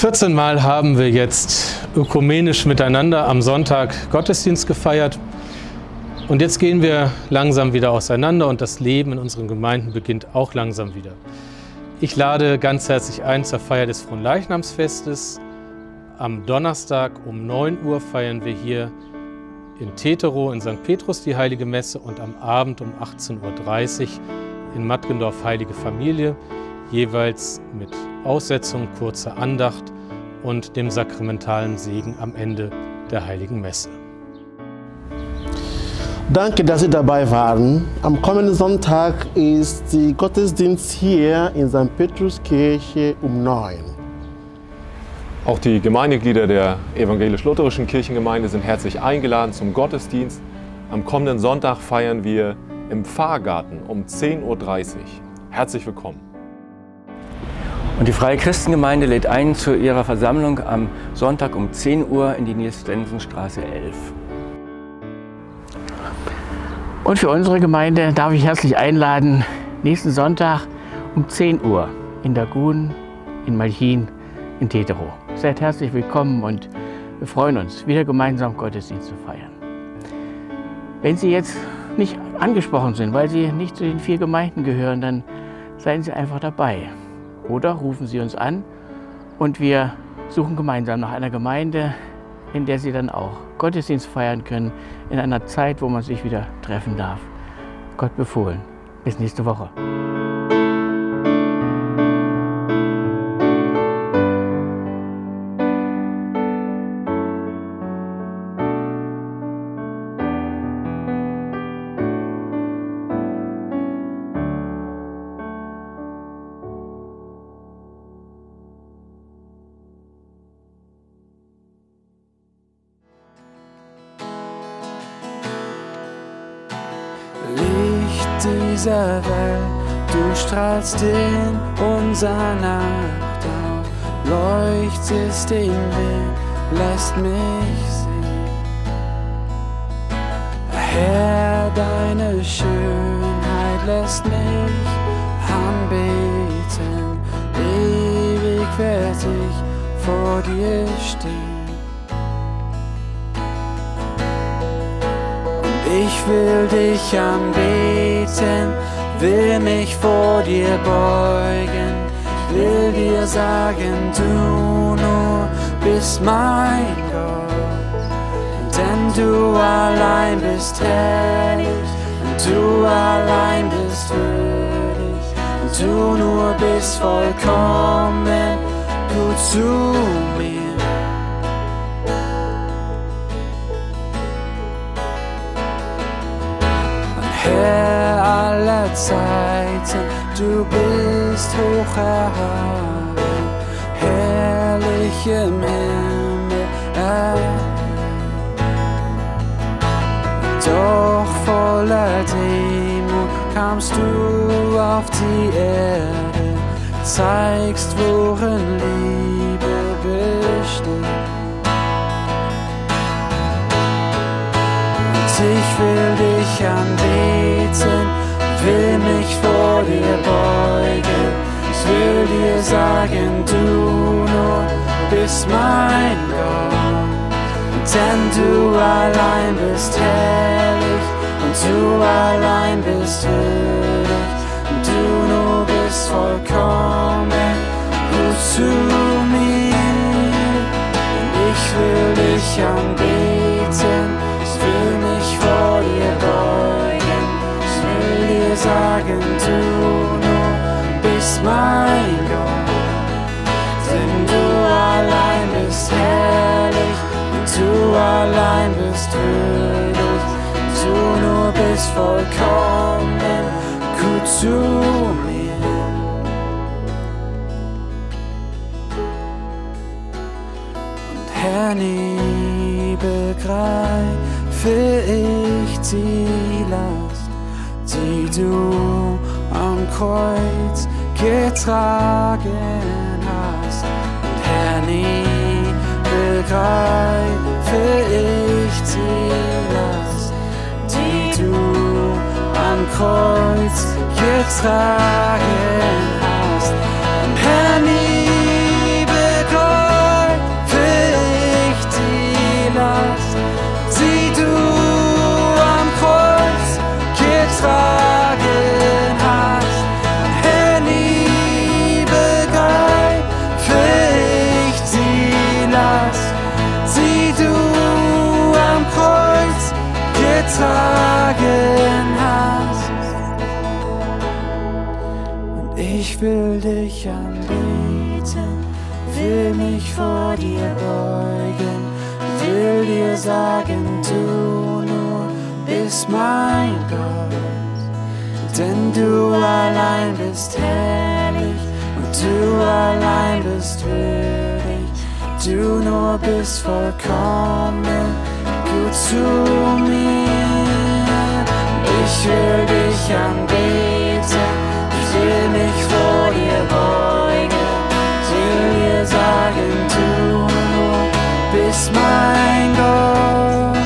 vierzehn Mal haben wir jetzt ökumenisch miteinander am Sonntag Gottesdienst gefeiert. Und jetzt gehen wir langsam wieder auseinander und das Leben in unseren Gemeinden beginnt auch langsam wieder. Ich lade ganz herzlich ein zur Feier des Fronleichnamsfestes. Am Donnerstag um neun Uhr feiern wir hier in Teterow in Sankt Petrus die Heilige Messe und am Abend um achtzehn Uhr dreißig in Mattgendorf Heilige Familie, jeweils mit Aussetzung, kurzer Andacht und dem sakramentalen Segen am Ende der Heiligen Messe. Danke, dass Sie dabei waren. Am kommenden Sonntag ist der Gottesdienst hier in Sankt Petruskirche um neun. Auch die Gemeindeglieder der evangelisch-lutherischen Kirchengemeinde sind herzlich eingeladen zum Gottesdienst. Am kommenden Sonntag feiern wir im Pfarrgarten um zehn Uhr dreißig. Herzlich willkommen. Und die Freie Christengemeinde lädt ein zu ihrer Versammlung am Sonntag um zehn Uhr in die Nils-Stensen-Straße elf. Und für unsere Gemeinde darf ich herzlich einladen, nächsten Sonntag um zehn Uhr in Dagun, in Malchin, in Teterow. Seid herzlich willkommen und wir freuen uns, wieder gemeinsam Gottesdienst zu feiern. Wenn Sie jetzt nicht angesprochen sind, weil Sie nicht zu den vier Gemeinden gehören, dann seien Sie einfach dabei. Oder rufen Sie uns an und wir suchen gemeinsam nach einer Gemeinde, in der Sie dann auch Gottesdienst feiern können, in einer Zeit, wo man sich wieder treffen darf. Gott befohlen. Bis nächste Woche. Dieser Welt, du strahlst in unserer Nacht auf, leuchtest den Weg, lässt mich sehen. Herr, deine Schönheit lässt mich anbeten, ewig werd ich vor dir stehen. Ich will dich anbeten, will mich vor dir beugen, will dir sagen, du nur bist mein Gott. Denn du allein bist herrlich, und du allein bist würdig, und du nur bist vollkommen gut zu mir. Herr aller Zeiten, du bist hoch erhaben, herrlich im Himmel. Doch voller Demut kamst du auf die Erde, zeigst, worin Liebe besteht. Ich will dich anbeten, will mich vor dir beugen, ich will dir sagen, du nur bist mein Gott. Denn du allein bist herrlich, und du allein bist würdig, und du nur bist vollkommen gut zu mir. Ich will dich anbeten, vor dir beugen, ich will dir sagen, du nur bist mein Gott. Denn du allein bist herrlich, und du allein bist würdig, und du nur bist vollkommen gut zu mir. Und Herr, nie begreif Für ich die Last, die du am Kreuz getragen hast. Und Herr, nie begreife ich die Last, die du am Kreuz getragen hast. Und Herr, nie begreife ich die Last, die du am Kreuz getragen hast. Herr, nie begreife ich die Last, die du am Kreuz getragen hast. Und ich will dich anbeten, will mich vor dir beugen, will dir sagen, du nur bist mein Gott. Denn du allein bist herrlich, und du allein bist würdig, du nur bist vollkommen gut zu mir. Ich will dich anbeten, ich will mich vor dir beugen, ich will dir sagen, du bist mein Gott.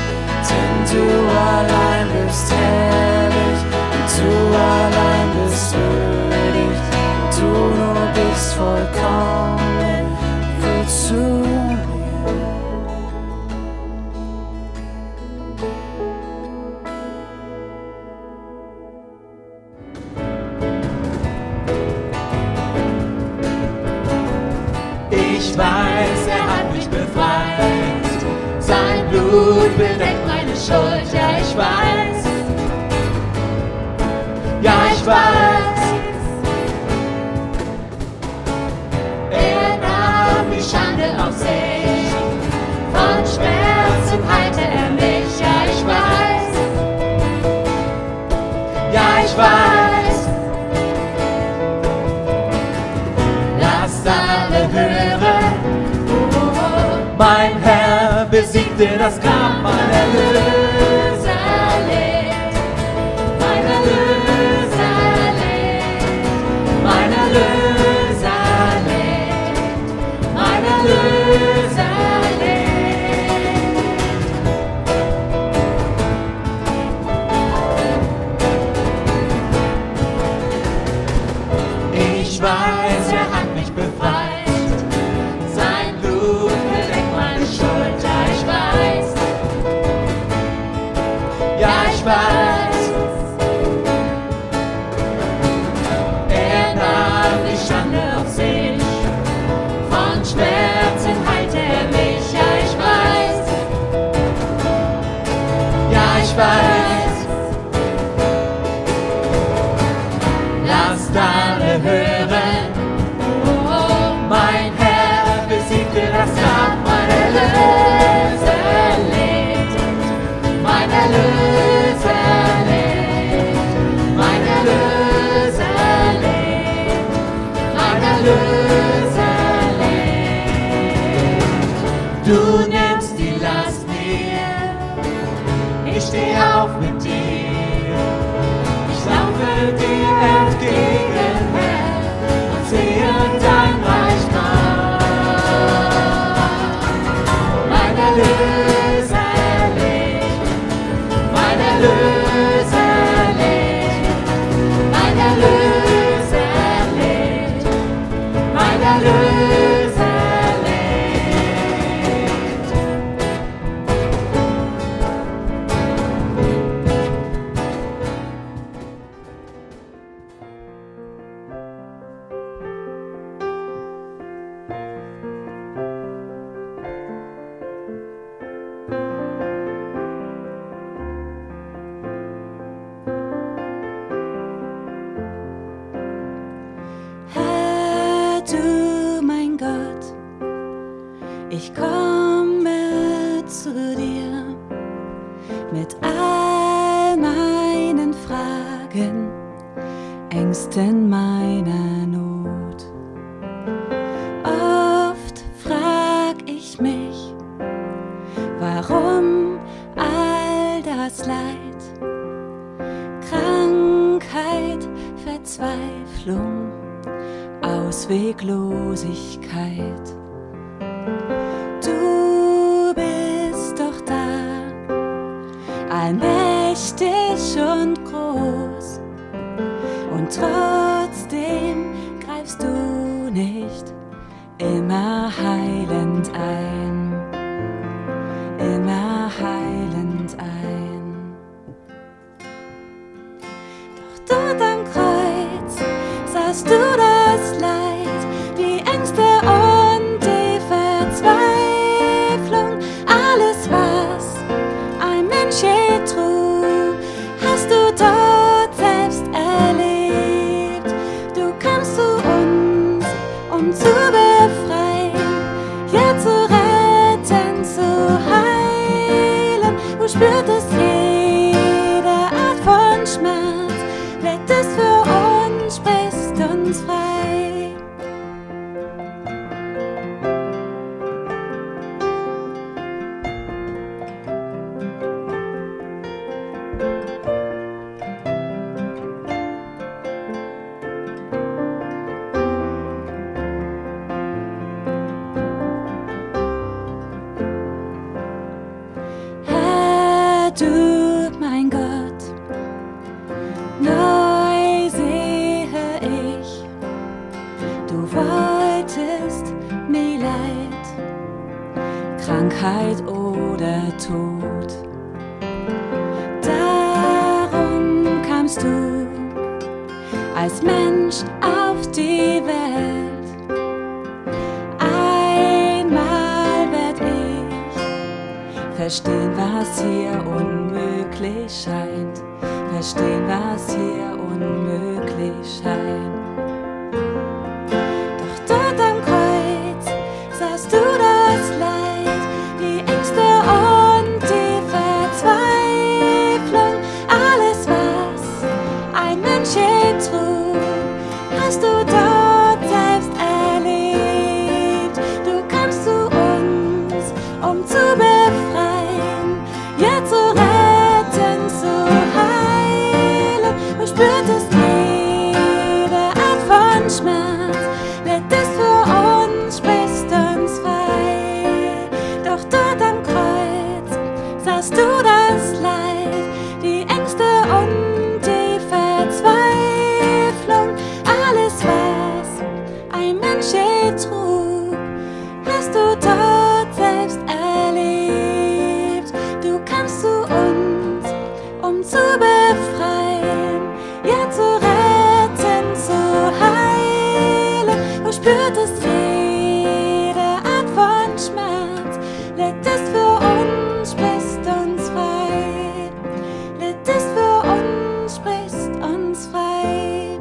Denn du allein bist herrlich, und du allein bist würdig, und du nur bist vollkommen gut zu mir. Ich weiß, er hat mich befreit, Blut bedeckt meine Schuld, ja ich weiß, ja ich weiß. Er nahm die Schande auf sich, von Schmerzen heilte er mich, ja ich weiß, ja ich weiß. Lasst alle hören, mein Herr besiegte das Grab, mein Erlöser lebt, mein Erlöser lebt, mein Erlöser lebt, mein Erlöser lebt. Ich weiß, er hat mich befreit. Ich weiß, Ich komme zu dir mit all meinen Fragen, Ängsten meiner Not. Oft frag ich mich, warum all das Leid, Krankheit, Verzweiflung, Ausweglosigkeit. Allmächtig und groß, und trotzdem greifst du nicht immer heilend ein, immer heilend ein. Doch dort am Kreuz sahst du das Leid, die Ängste und die Verzweiflung, alles was ein Mensch je trug, hast du dort selbst erlebt. Du kamst zu uns, um zu befreien, ja zu retten, zu heilen. Du spürtest jede Art von Schmerz, wecktest für uns, sprichst uns frei. Du, mein Gott, neu sehe ich, du wolltest nie Leid, Krankheit oder Tod. Darum kamst du als Mensch auf die Welt. Einmal werd ich verstehen, was hier unmöglich scheint, verstehen, was hier unmöglich scheint. Doch dort am Kreuz sahst du das Leid, die Ängste und die Verzweiflung, alles was ein Mensch je trug, hast du dort selbst erlebt. Du kamst zu uns, um zu befreien, ja zu retten, zu heilen. Du spürtest jede Art von Schmerz, leidest für uns, sprichst uns frei. Doch dort am Kreuz sahst du das Leid, die Ängste und die Verzweiflung, alles was ein Mensch je trug, hast du dort selbst erlebt. Zu uns, um zu befreien, ja zu retten, zu heilen. Du spürtest jede Art von Schmerz, leidest für uns, sprichst uns frei, leidest für uns, sprichst uns frei.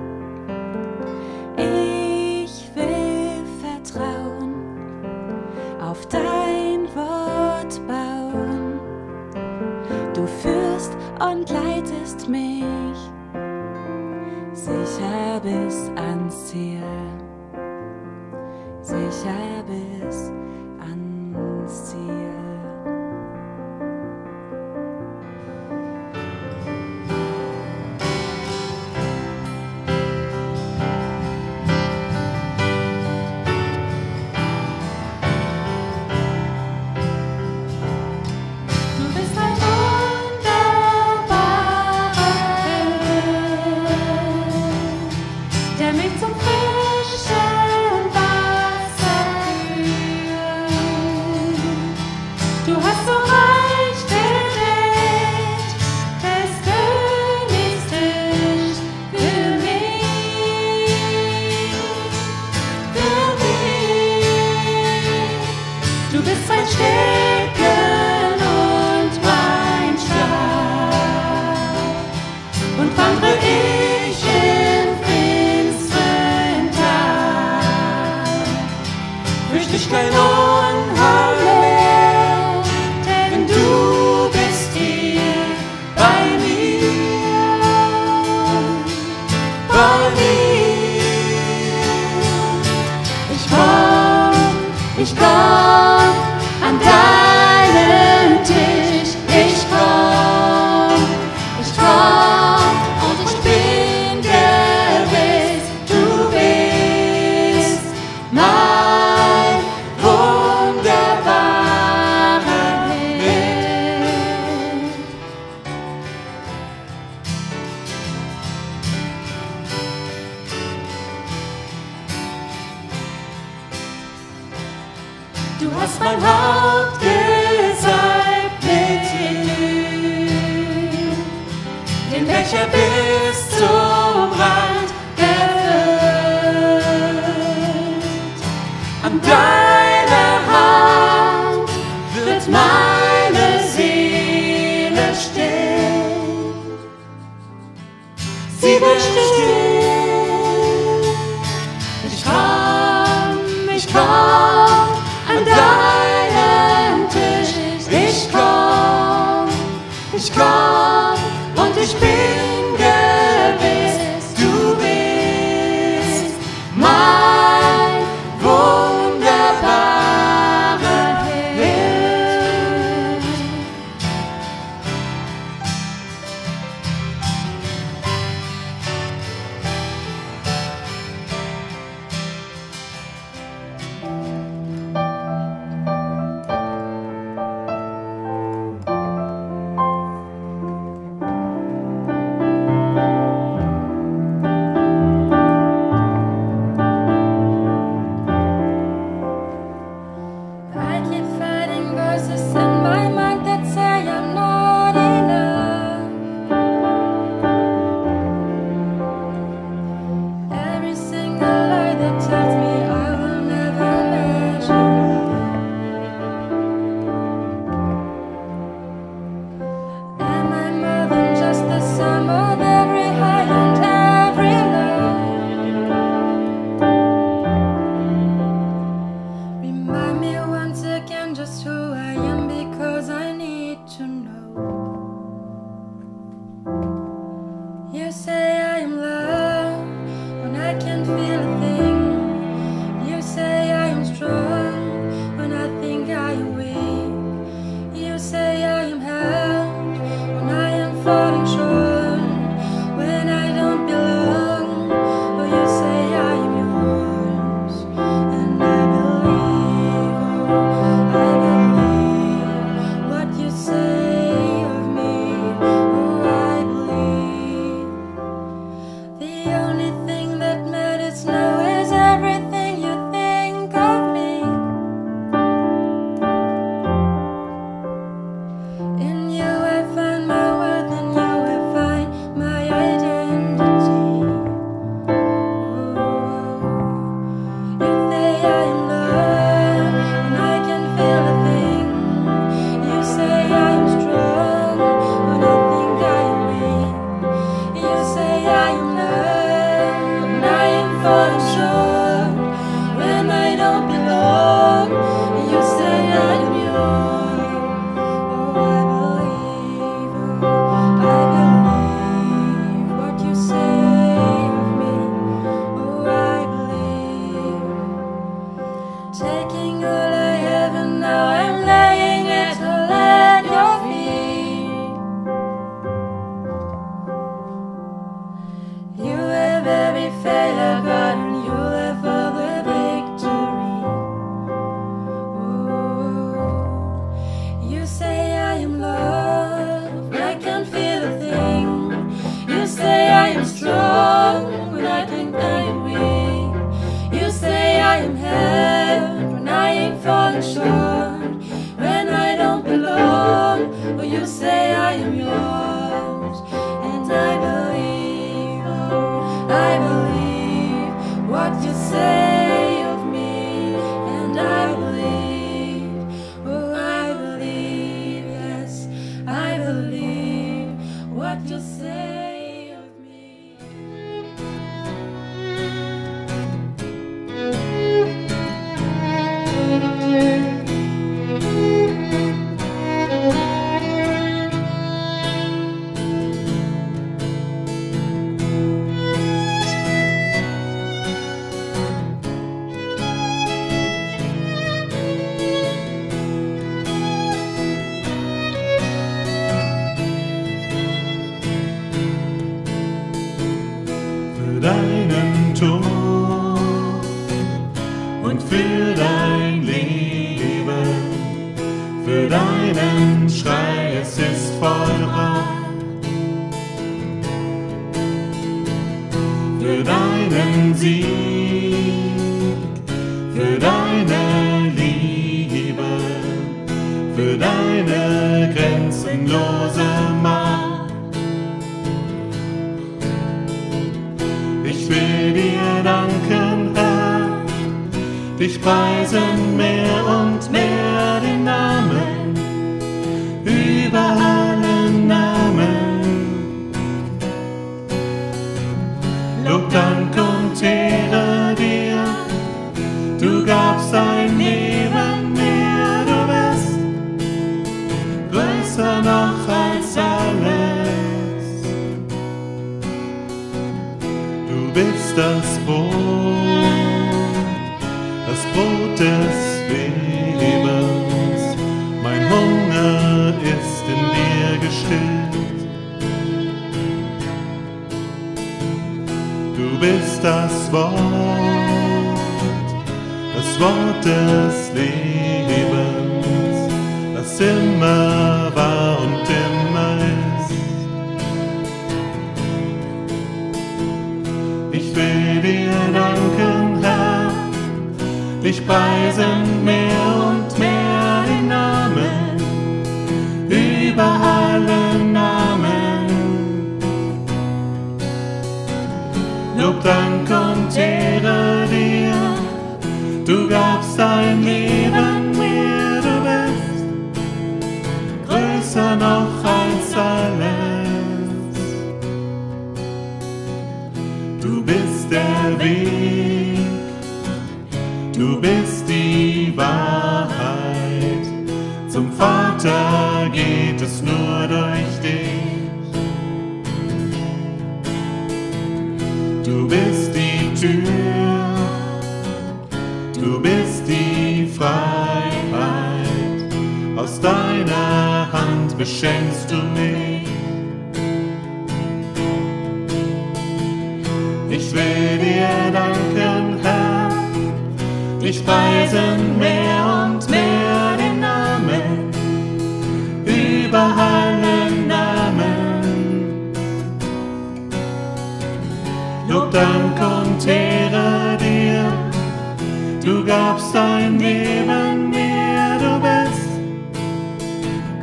Ich will vertrauen, auf dein Wort bauen. Du führst und leitest mich sicher bis ans Ziel, sicher bis ans Ziel. Kein Unheil. dir. Ich komm, ich komm an deinen Tisch. Ich komm, ich komm und ich bin gewiss, du bist mein wunderbarer Himmel. Du hast mein Haupt gesalbt mit Öl, den Becher bis zum Rand gefüllt. An deiner Hand wird meine Seele still. Sie wird still. Ich komm, ich komm an deinen Tisch. Ich komm, ich komm und ich bin gewiss, du bist mein wunderbarer Himmel. deinen Tod und für dein Leben, für deinen Schrei, es ist vollbracht. Für deinen Sieg, für deine Liebe, für deine grenzenlose Macht. Ich will dir danken, Herr, dich preisen mehr und mehr, den Namen über allen Namen. Lob, Dank und Ehre dir, du gabst dein Leben her, du bist größer noch als alles. Du bist das Brot, das Brot des Lebens, mein Hunger ist in dir gestillt. Du bist das Wort, das Wort des Lebens, das immer war und immer ist. Ich will dir danken, Herr, dich preisen mehr und mehr, den Namen über alle Namen. Lob, Dank und Ehre dir, du gabst dein Leben mir, du bist größer noch als alles. Du bist der Weg, du bist die Wahrheit, zum Vater geht es nur durch dich. Du bist die Tür, du bist die Freiheit, aus deiner Hand beschenkst du mich. Ich will dir danken, Herr, dich preisen mehr und mehr, den Namen über allen Namen. Lob, Dank und Ehre dir, du gabst dein Leben mir, du bist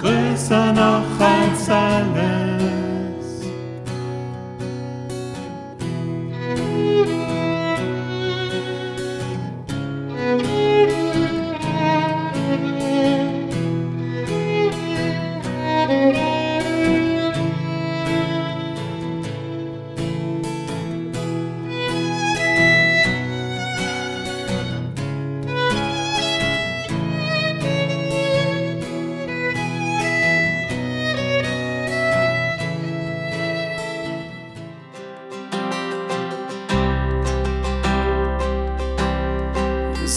größer noch als alles.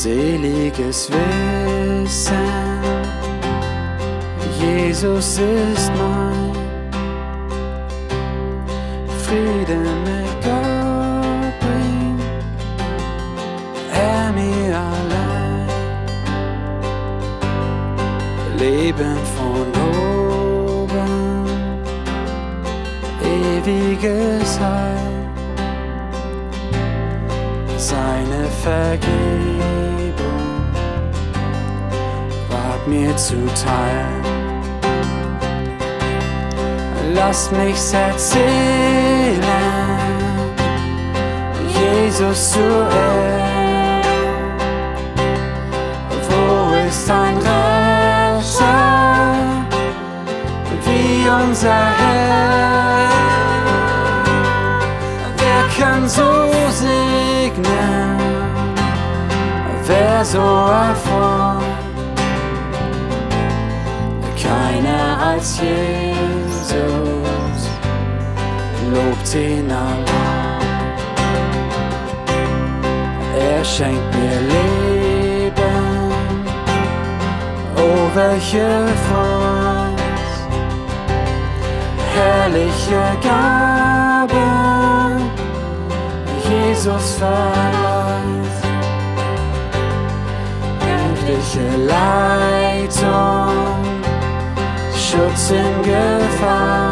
Seliges Wissen, Jesus ist mein Friede mit Gott bringt, er mir allein, Leben von oben, ewiges Heil, seine Vergebung mir zuteil. Lass mich's erzählen, Jesus zu Ehren. Wo ist ein Retter wie unser Herr? Wer kann so segnen? Wer so erfreut? Keiner als Jesus lobt ihn allein. Er schenkt mir Leben, oh welche Freude, herrliche Gaben, Jesus verlässt. Göttliche Leitung, Schutz in Gefahr,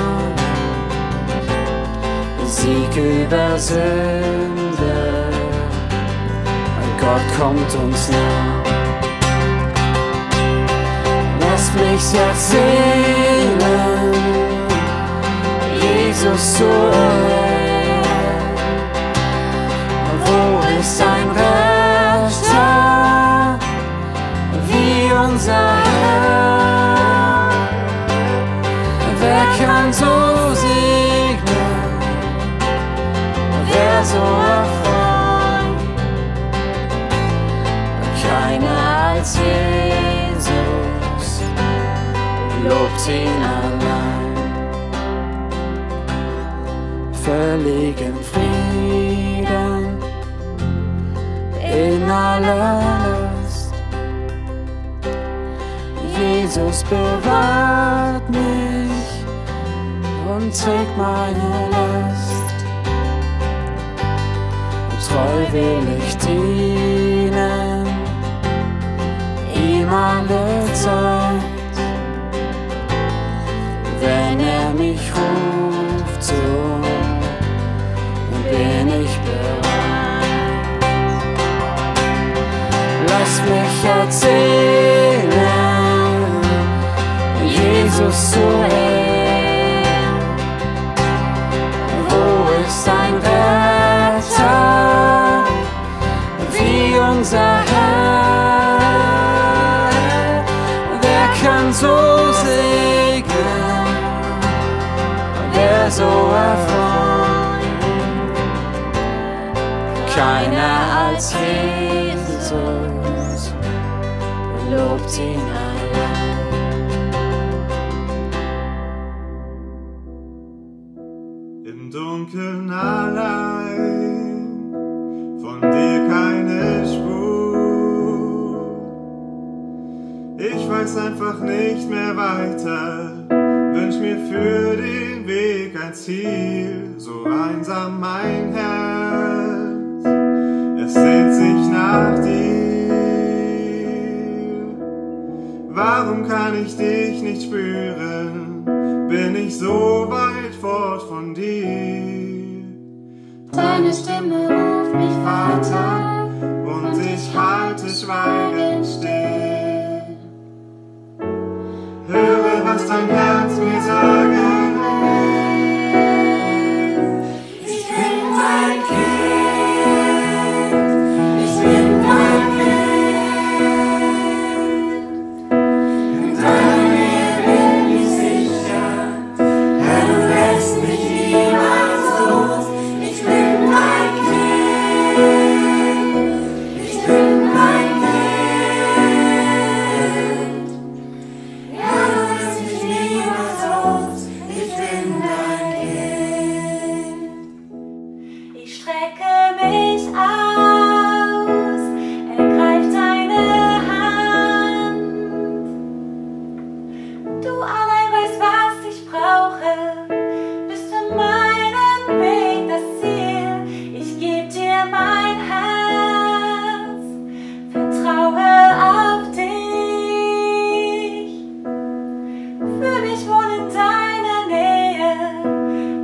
Sieg über Sünde, mein Gott kommt uns nah. Lass mich jetzt singen, Jesus zur Ehre. Wo ist ein Retter wie unser Herr? Wer kann so segnen? Wer so erfreuen? Keiner als Jesus lobt ihn allein. Völligen Frieden in aller Lust. Jesus bewahrt mich und trägt meine Last. Treu will ich dienen, ihm alle Zeit. Wenn er mich ruft, so bin ich bereit. Lass mich erzählen, Jesus zur Ehre. Wo ist ein Retter wie unser Herr? Wer kann so segnen? Wer so erfreut? Keiner als Jesus lobt ihn allein. Im Dunkeln allein, von dir keine Spur. Ich weiß einfach nicht mehr weiter, wünsch mir für den Weg ein Ziel, so einsam mein Herz. Es sehnt sich nach dir. Warum kann ich dich nicht spüren? Bin ich so weit fort von dir? Deine Stimme ruft mich, Vater, und, und ich halte schweigend still. Höre, was dein Herz mir sagen will.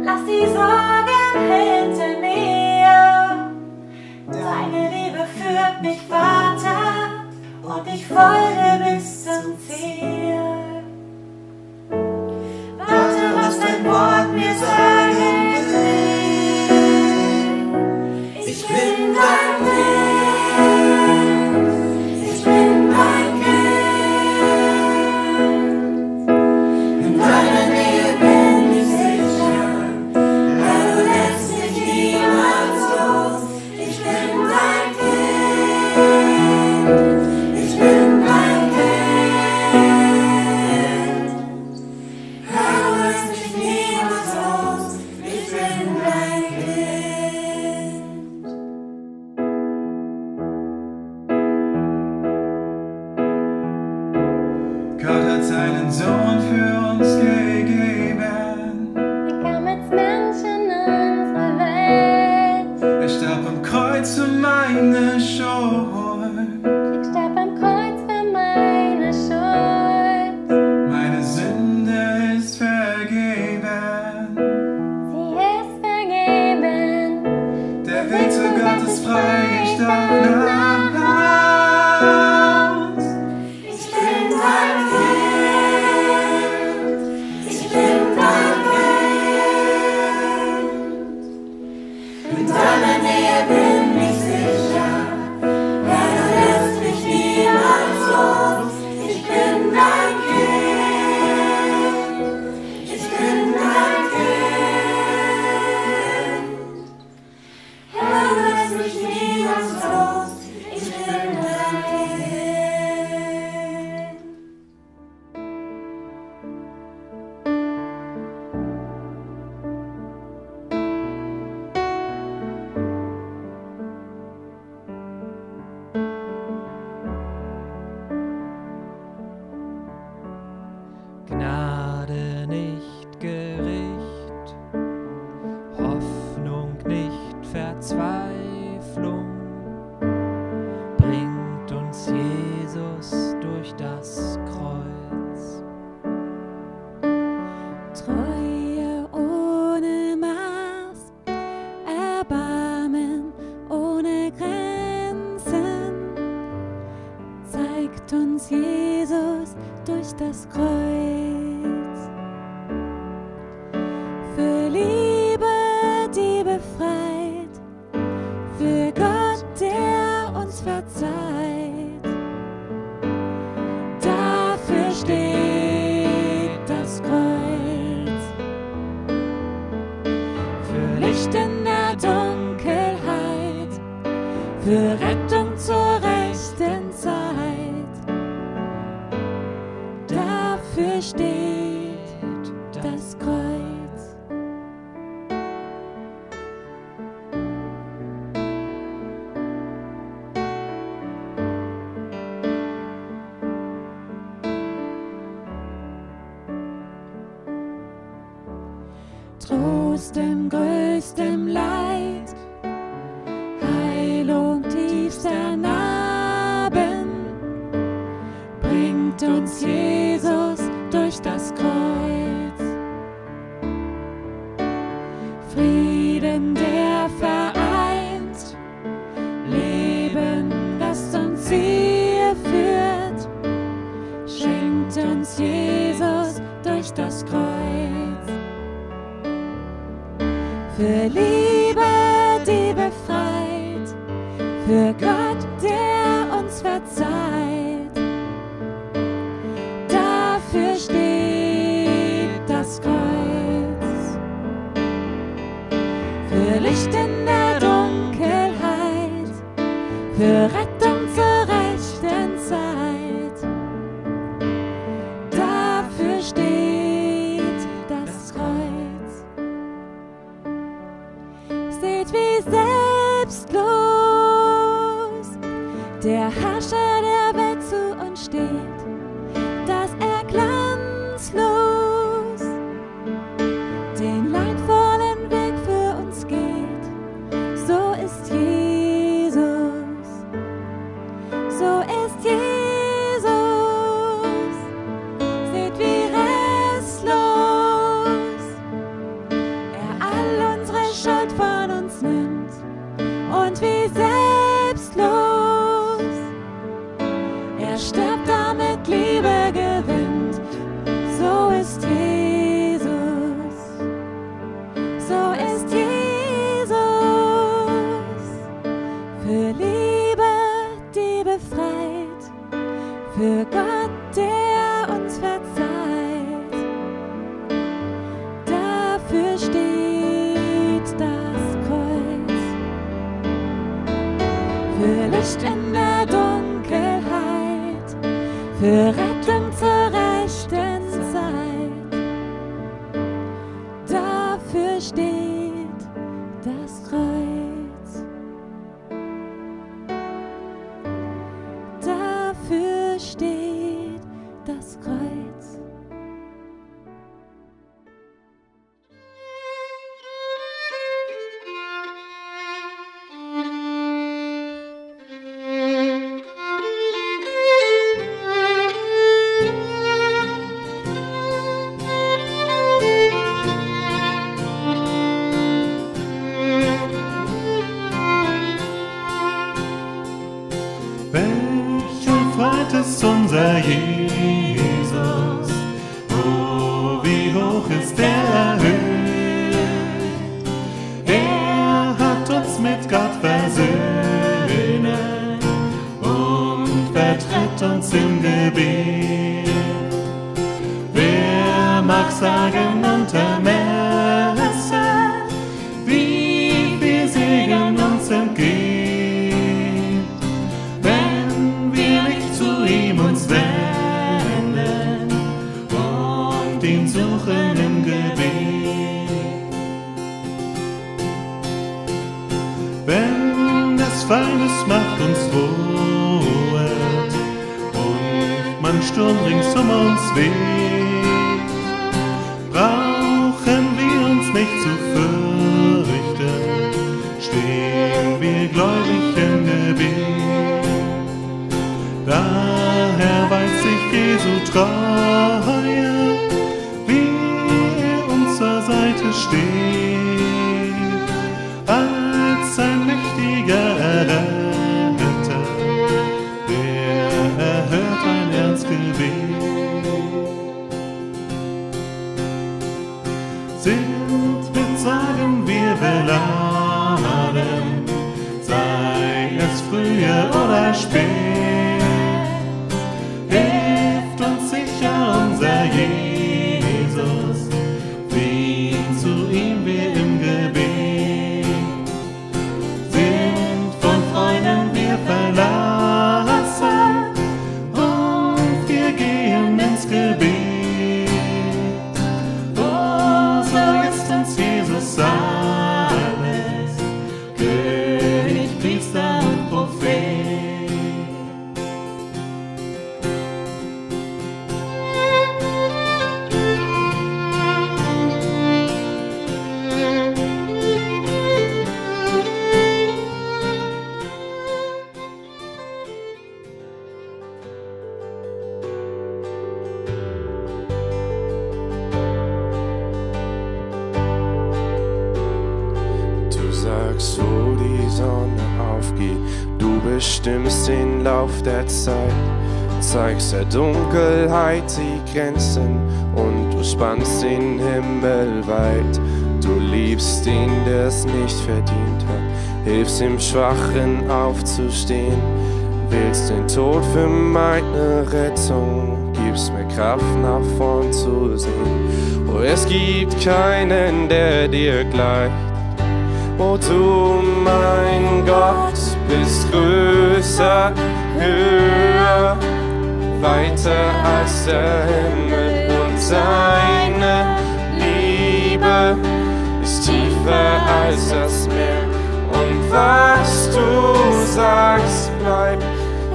Lass die Sorgen hinter mir. Kreuz für meine Schuld. Ich starb am Kreuz für meine Schuld. Meine Sünde ist vergeben. Sie ist vergeben. Der Weg zu Gott ist frei, ich darf nach Haus. Ich bin dein Kind. Ich bin dein Kind. Mit deiner Nähe bin ich sicher. Herr, du lässt mich niemals los. Ich bin dein Kind. Ich bin dein Kind. Herr, du lässt mich niemals los. Ich bin dein Gnade nicht Gericht, Hoffnung nicht Verzweiflung, bringt uns Jesus durch das Kreuz. Treue ohne Maß, Erbarmen ohne Grenzen, zeigt uns Jesus durch das Kreuz. Für Rettung zur rechten Zeit, dafür steht das Kreuz. Trost im größten Leid, tiefster Narben, bringt uns Jesus durch das Kreuz. Frieden, der vereint, Leben, das uns hier führt, schenkt uns Jesus durch das Kreuz. Für Liebe, die befreit, für Gott, der uns verzeiht, dafür steht das Kreuz. Für Licht in der Dunkelheit, für Rettung zur rechten Zeit, dafür steht das Kreuz. Seht, wie selbstlos der Herrscher der Welt zu uns steht, dass er glanzlos den leidvollen Weg für uns geht. So ist Jesus, so ist Jesus. Seht, wie restlos er all unsere Schuld von uns nimmt und wie selbstlos stirbt, damit Liebe gewinnt. So ist Jesus, so ist Jesus. Für Liebe, die befreit, für Gott, der uns verzeiht, dafür steht das Kreuz. Für Licht in der Dunkelheit, für Rettung zur rechten Zeit, dafür steht das Kreuz. Dafür steht das Kreuz. Welcher Freund ist unser Jesus? Oh, wie hoch ist er erhöht? Er hat uns mit Gott versöhnt und vertritt uns im Gebet. Wer mag sagen und ermessen, wie viel Segen uns entgeht? Feines macht uns wohlt und mein Sturm rings um uns weht. Brauchen wir uns nicht zu fürchten, stehen wir gläubig im Gebet. Daher weiß ich Jesu Treue, wie er uns zur Seite steht. Als ein mächtiger Retter, der erhört mein Ernstgebet. Sind mit Sagen wir beladen, sei es früher oder spät, hilft uns sicher unser Jesus, fliehen zu ihm wir im Gebet. Zeit, zeigst der Dunkelheit die Grenzen und du spannst den Himmel weit. Du liebst ihn, der es nicht verdient hat, hilfst dem Schwachen aufzustehen, willst den Tod für meine Rettung, gibst mir Kraft nach vorn zu sehen. Oh, es gibt keinen, der dir gleicht. Oh, du, mein Gott, bist größer, höher, weiter als der Himmel, und seine Liebe ist tiefer als das Meer. Und was du sagst, bleibt,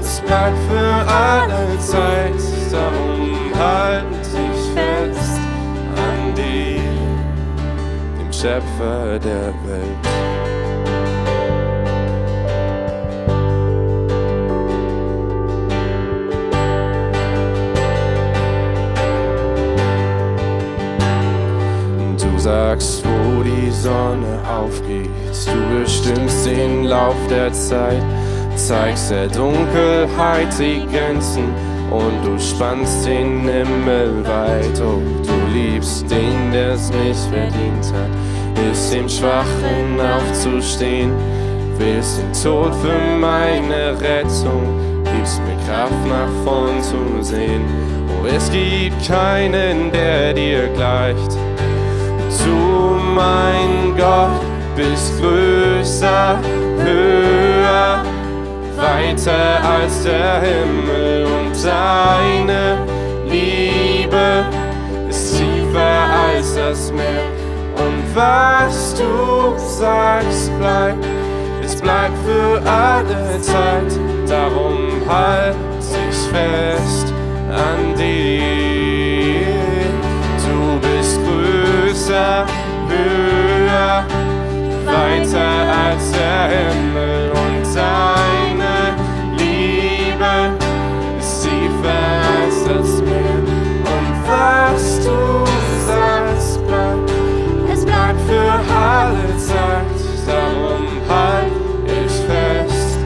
es bleibt für alle Zeit. Darum halte ich fest an dir, dem Schöpfer der Welt. Du sagst, wo die Sonne aufgeht, du bestimmst den Lauf der Zeit, zeigst der Dunkelheit die Grenzen und du spannst den Himmel weit. Oh, du liebst den, der es nicht verdient hat, hilfst dem Schwachen aufzustehen, willst den Tod für meine Rettung, gibst mir Kraft nach vorn zu sehen. Oh, es gibt keinen, der dir gleicht. Du, mein Gott, bist größer, höher, weiter als der Himmel, und deine Liebe ist tiefer als das Meer. Und was du sagst, bleibt, es bleibt für alle Zeit. Darum halt ich fest an dir. Du bist größer, höher, weiter als der Himmel, und seine Liebe ist tiefer als das Meer. Und was du sagst, bleibt, es bleibt für alle Zeit. Darum halt ich fest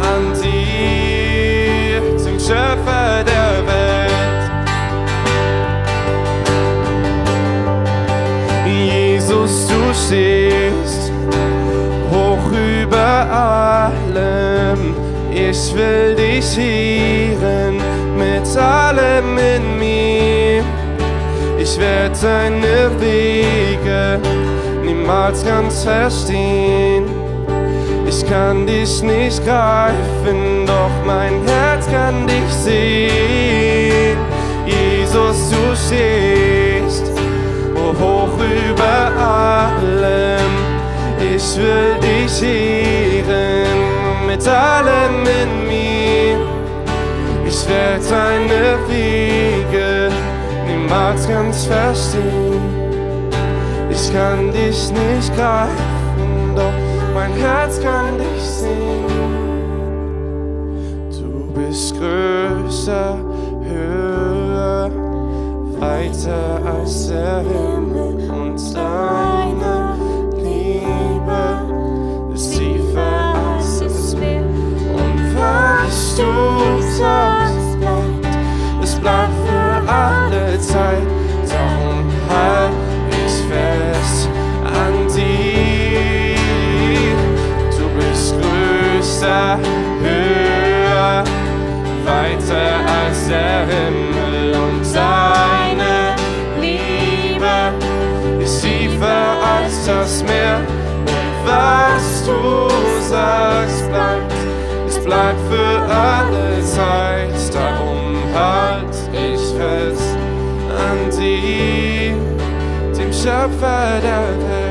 an dir. allem, ich will dich ehren mit allem in mir. Ich werde deine Wege niemals ganz verstehen. Ich kann dich nicht greifen, doch mein Herz kann dich sehen. Jesus, du stehst hoch über allem. Ich will dich ehren mit allem in mir. Ich werde deine Wege niemals ganz verstehen. Ich kann dich nicht greifen, doch mein Herz kann dich sehen. Du bist größer, höher, weiter als der Himmel und deine ist tiefer als es will. Und was du sagst, bleibt, es bleibt für alle Zeit. Darum halt ich fest an dir. Du bist größer, höher, weiter als der Himmel und seine Liebe ist tiefer als das Meer. Was du sagst, bleibt, es bleibt für alle Zeit. Darum halt ich fest an dir, dem Schöpfer der Welt.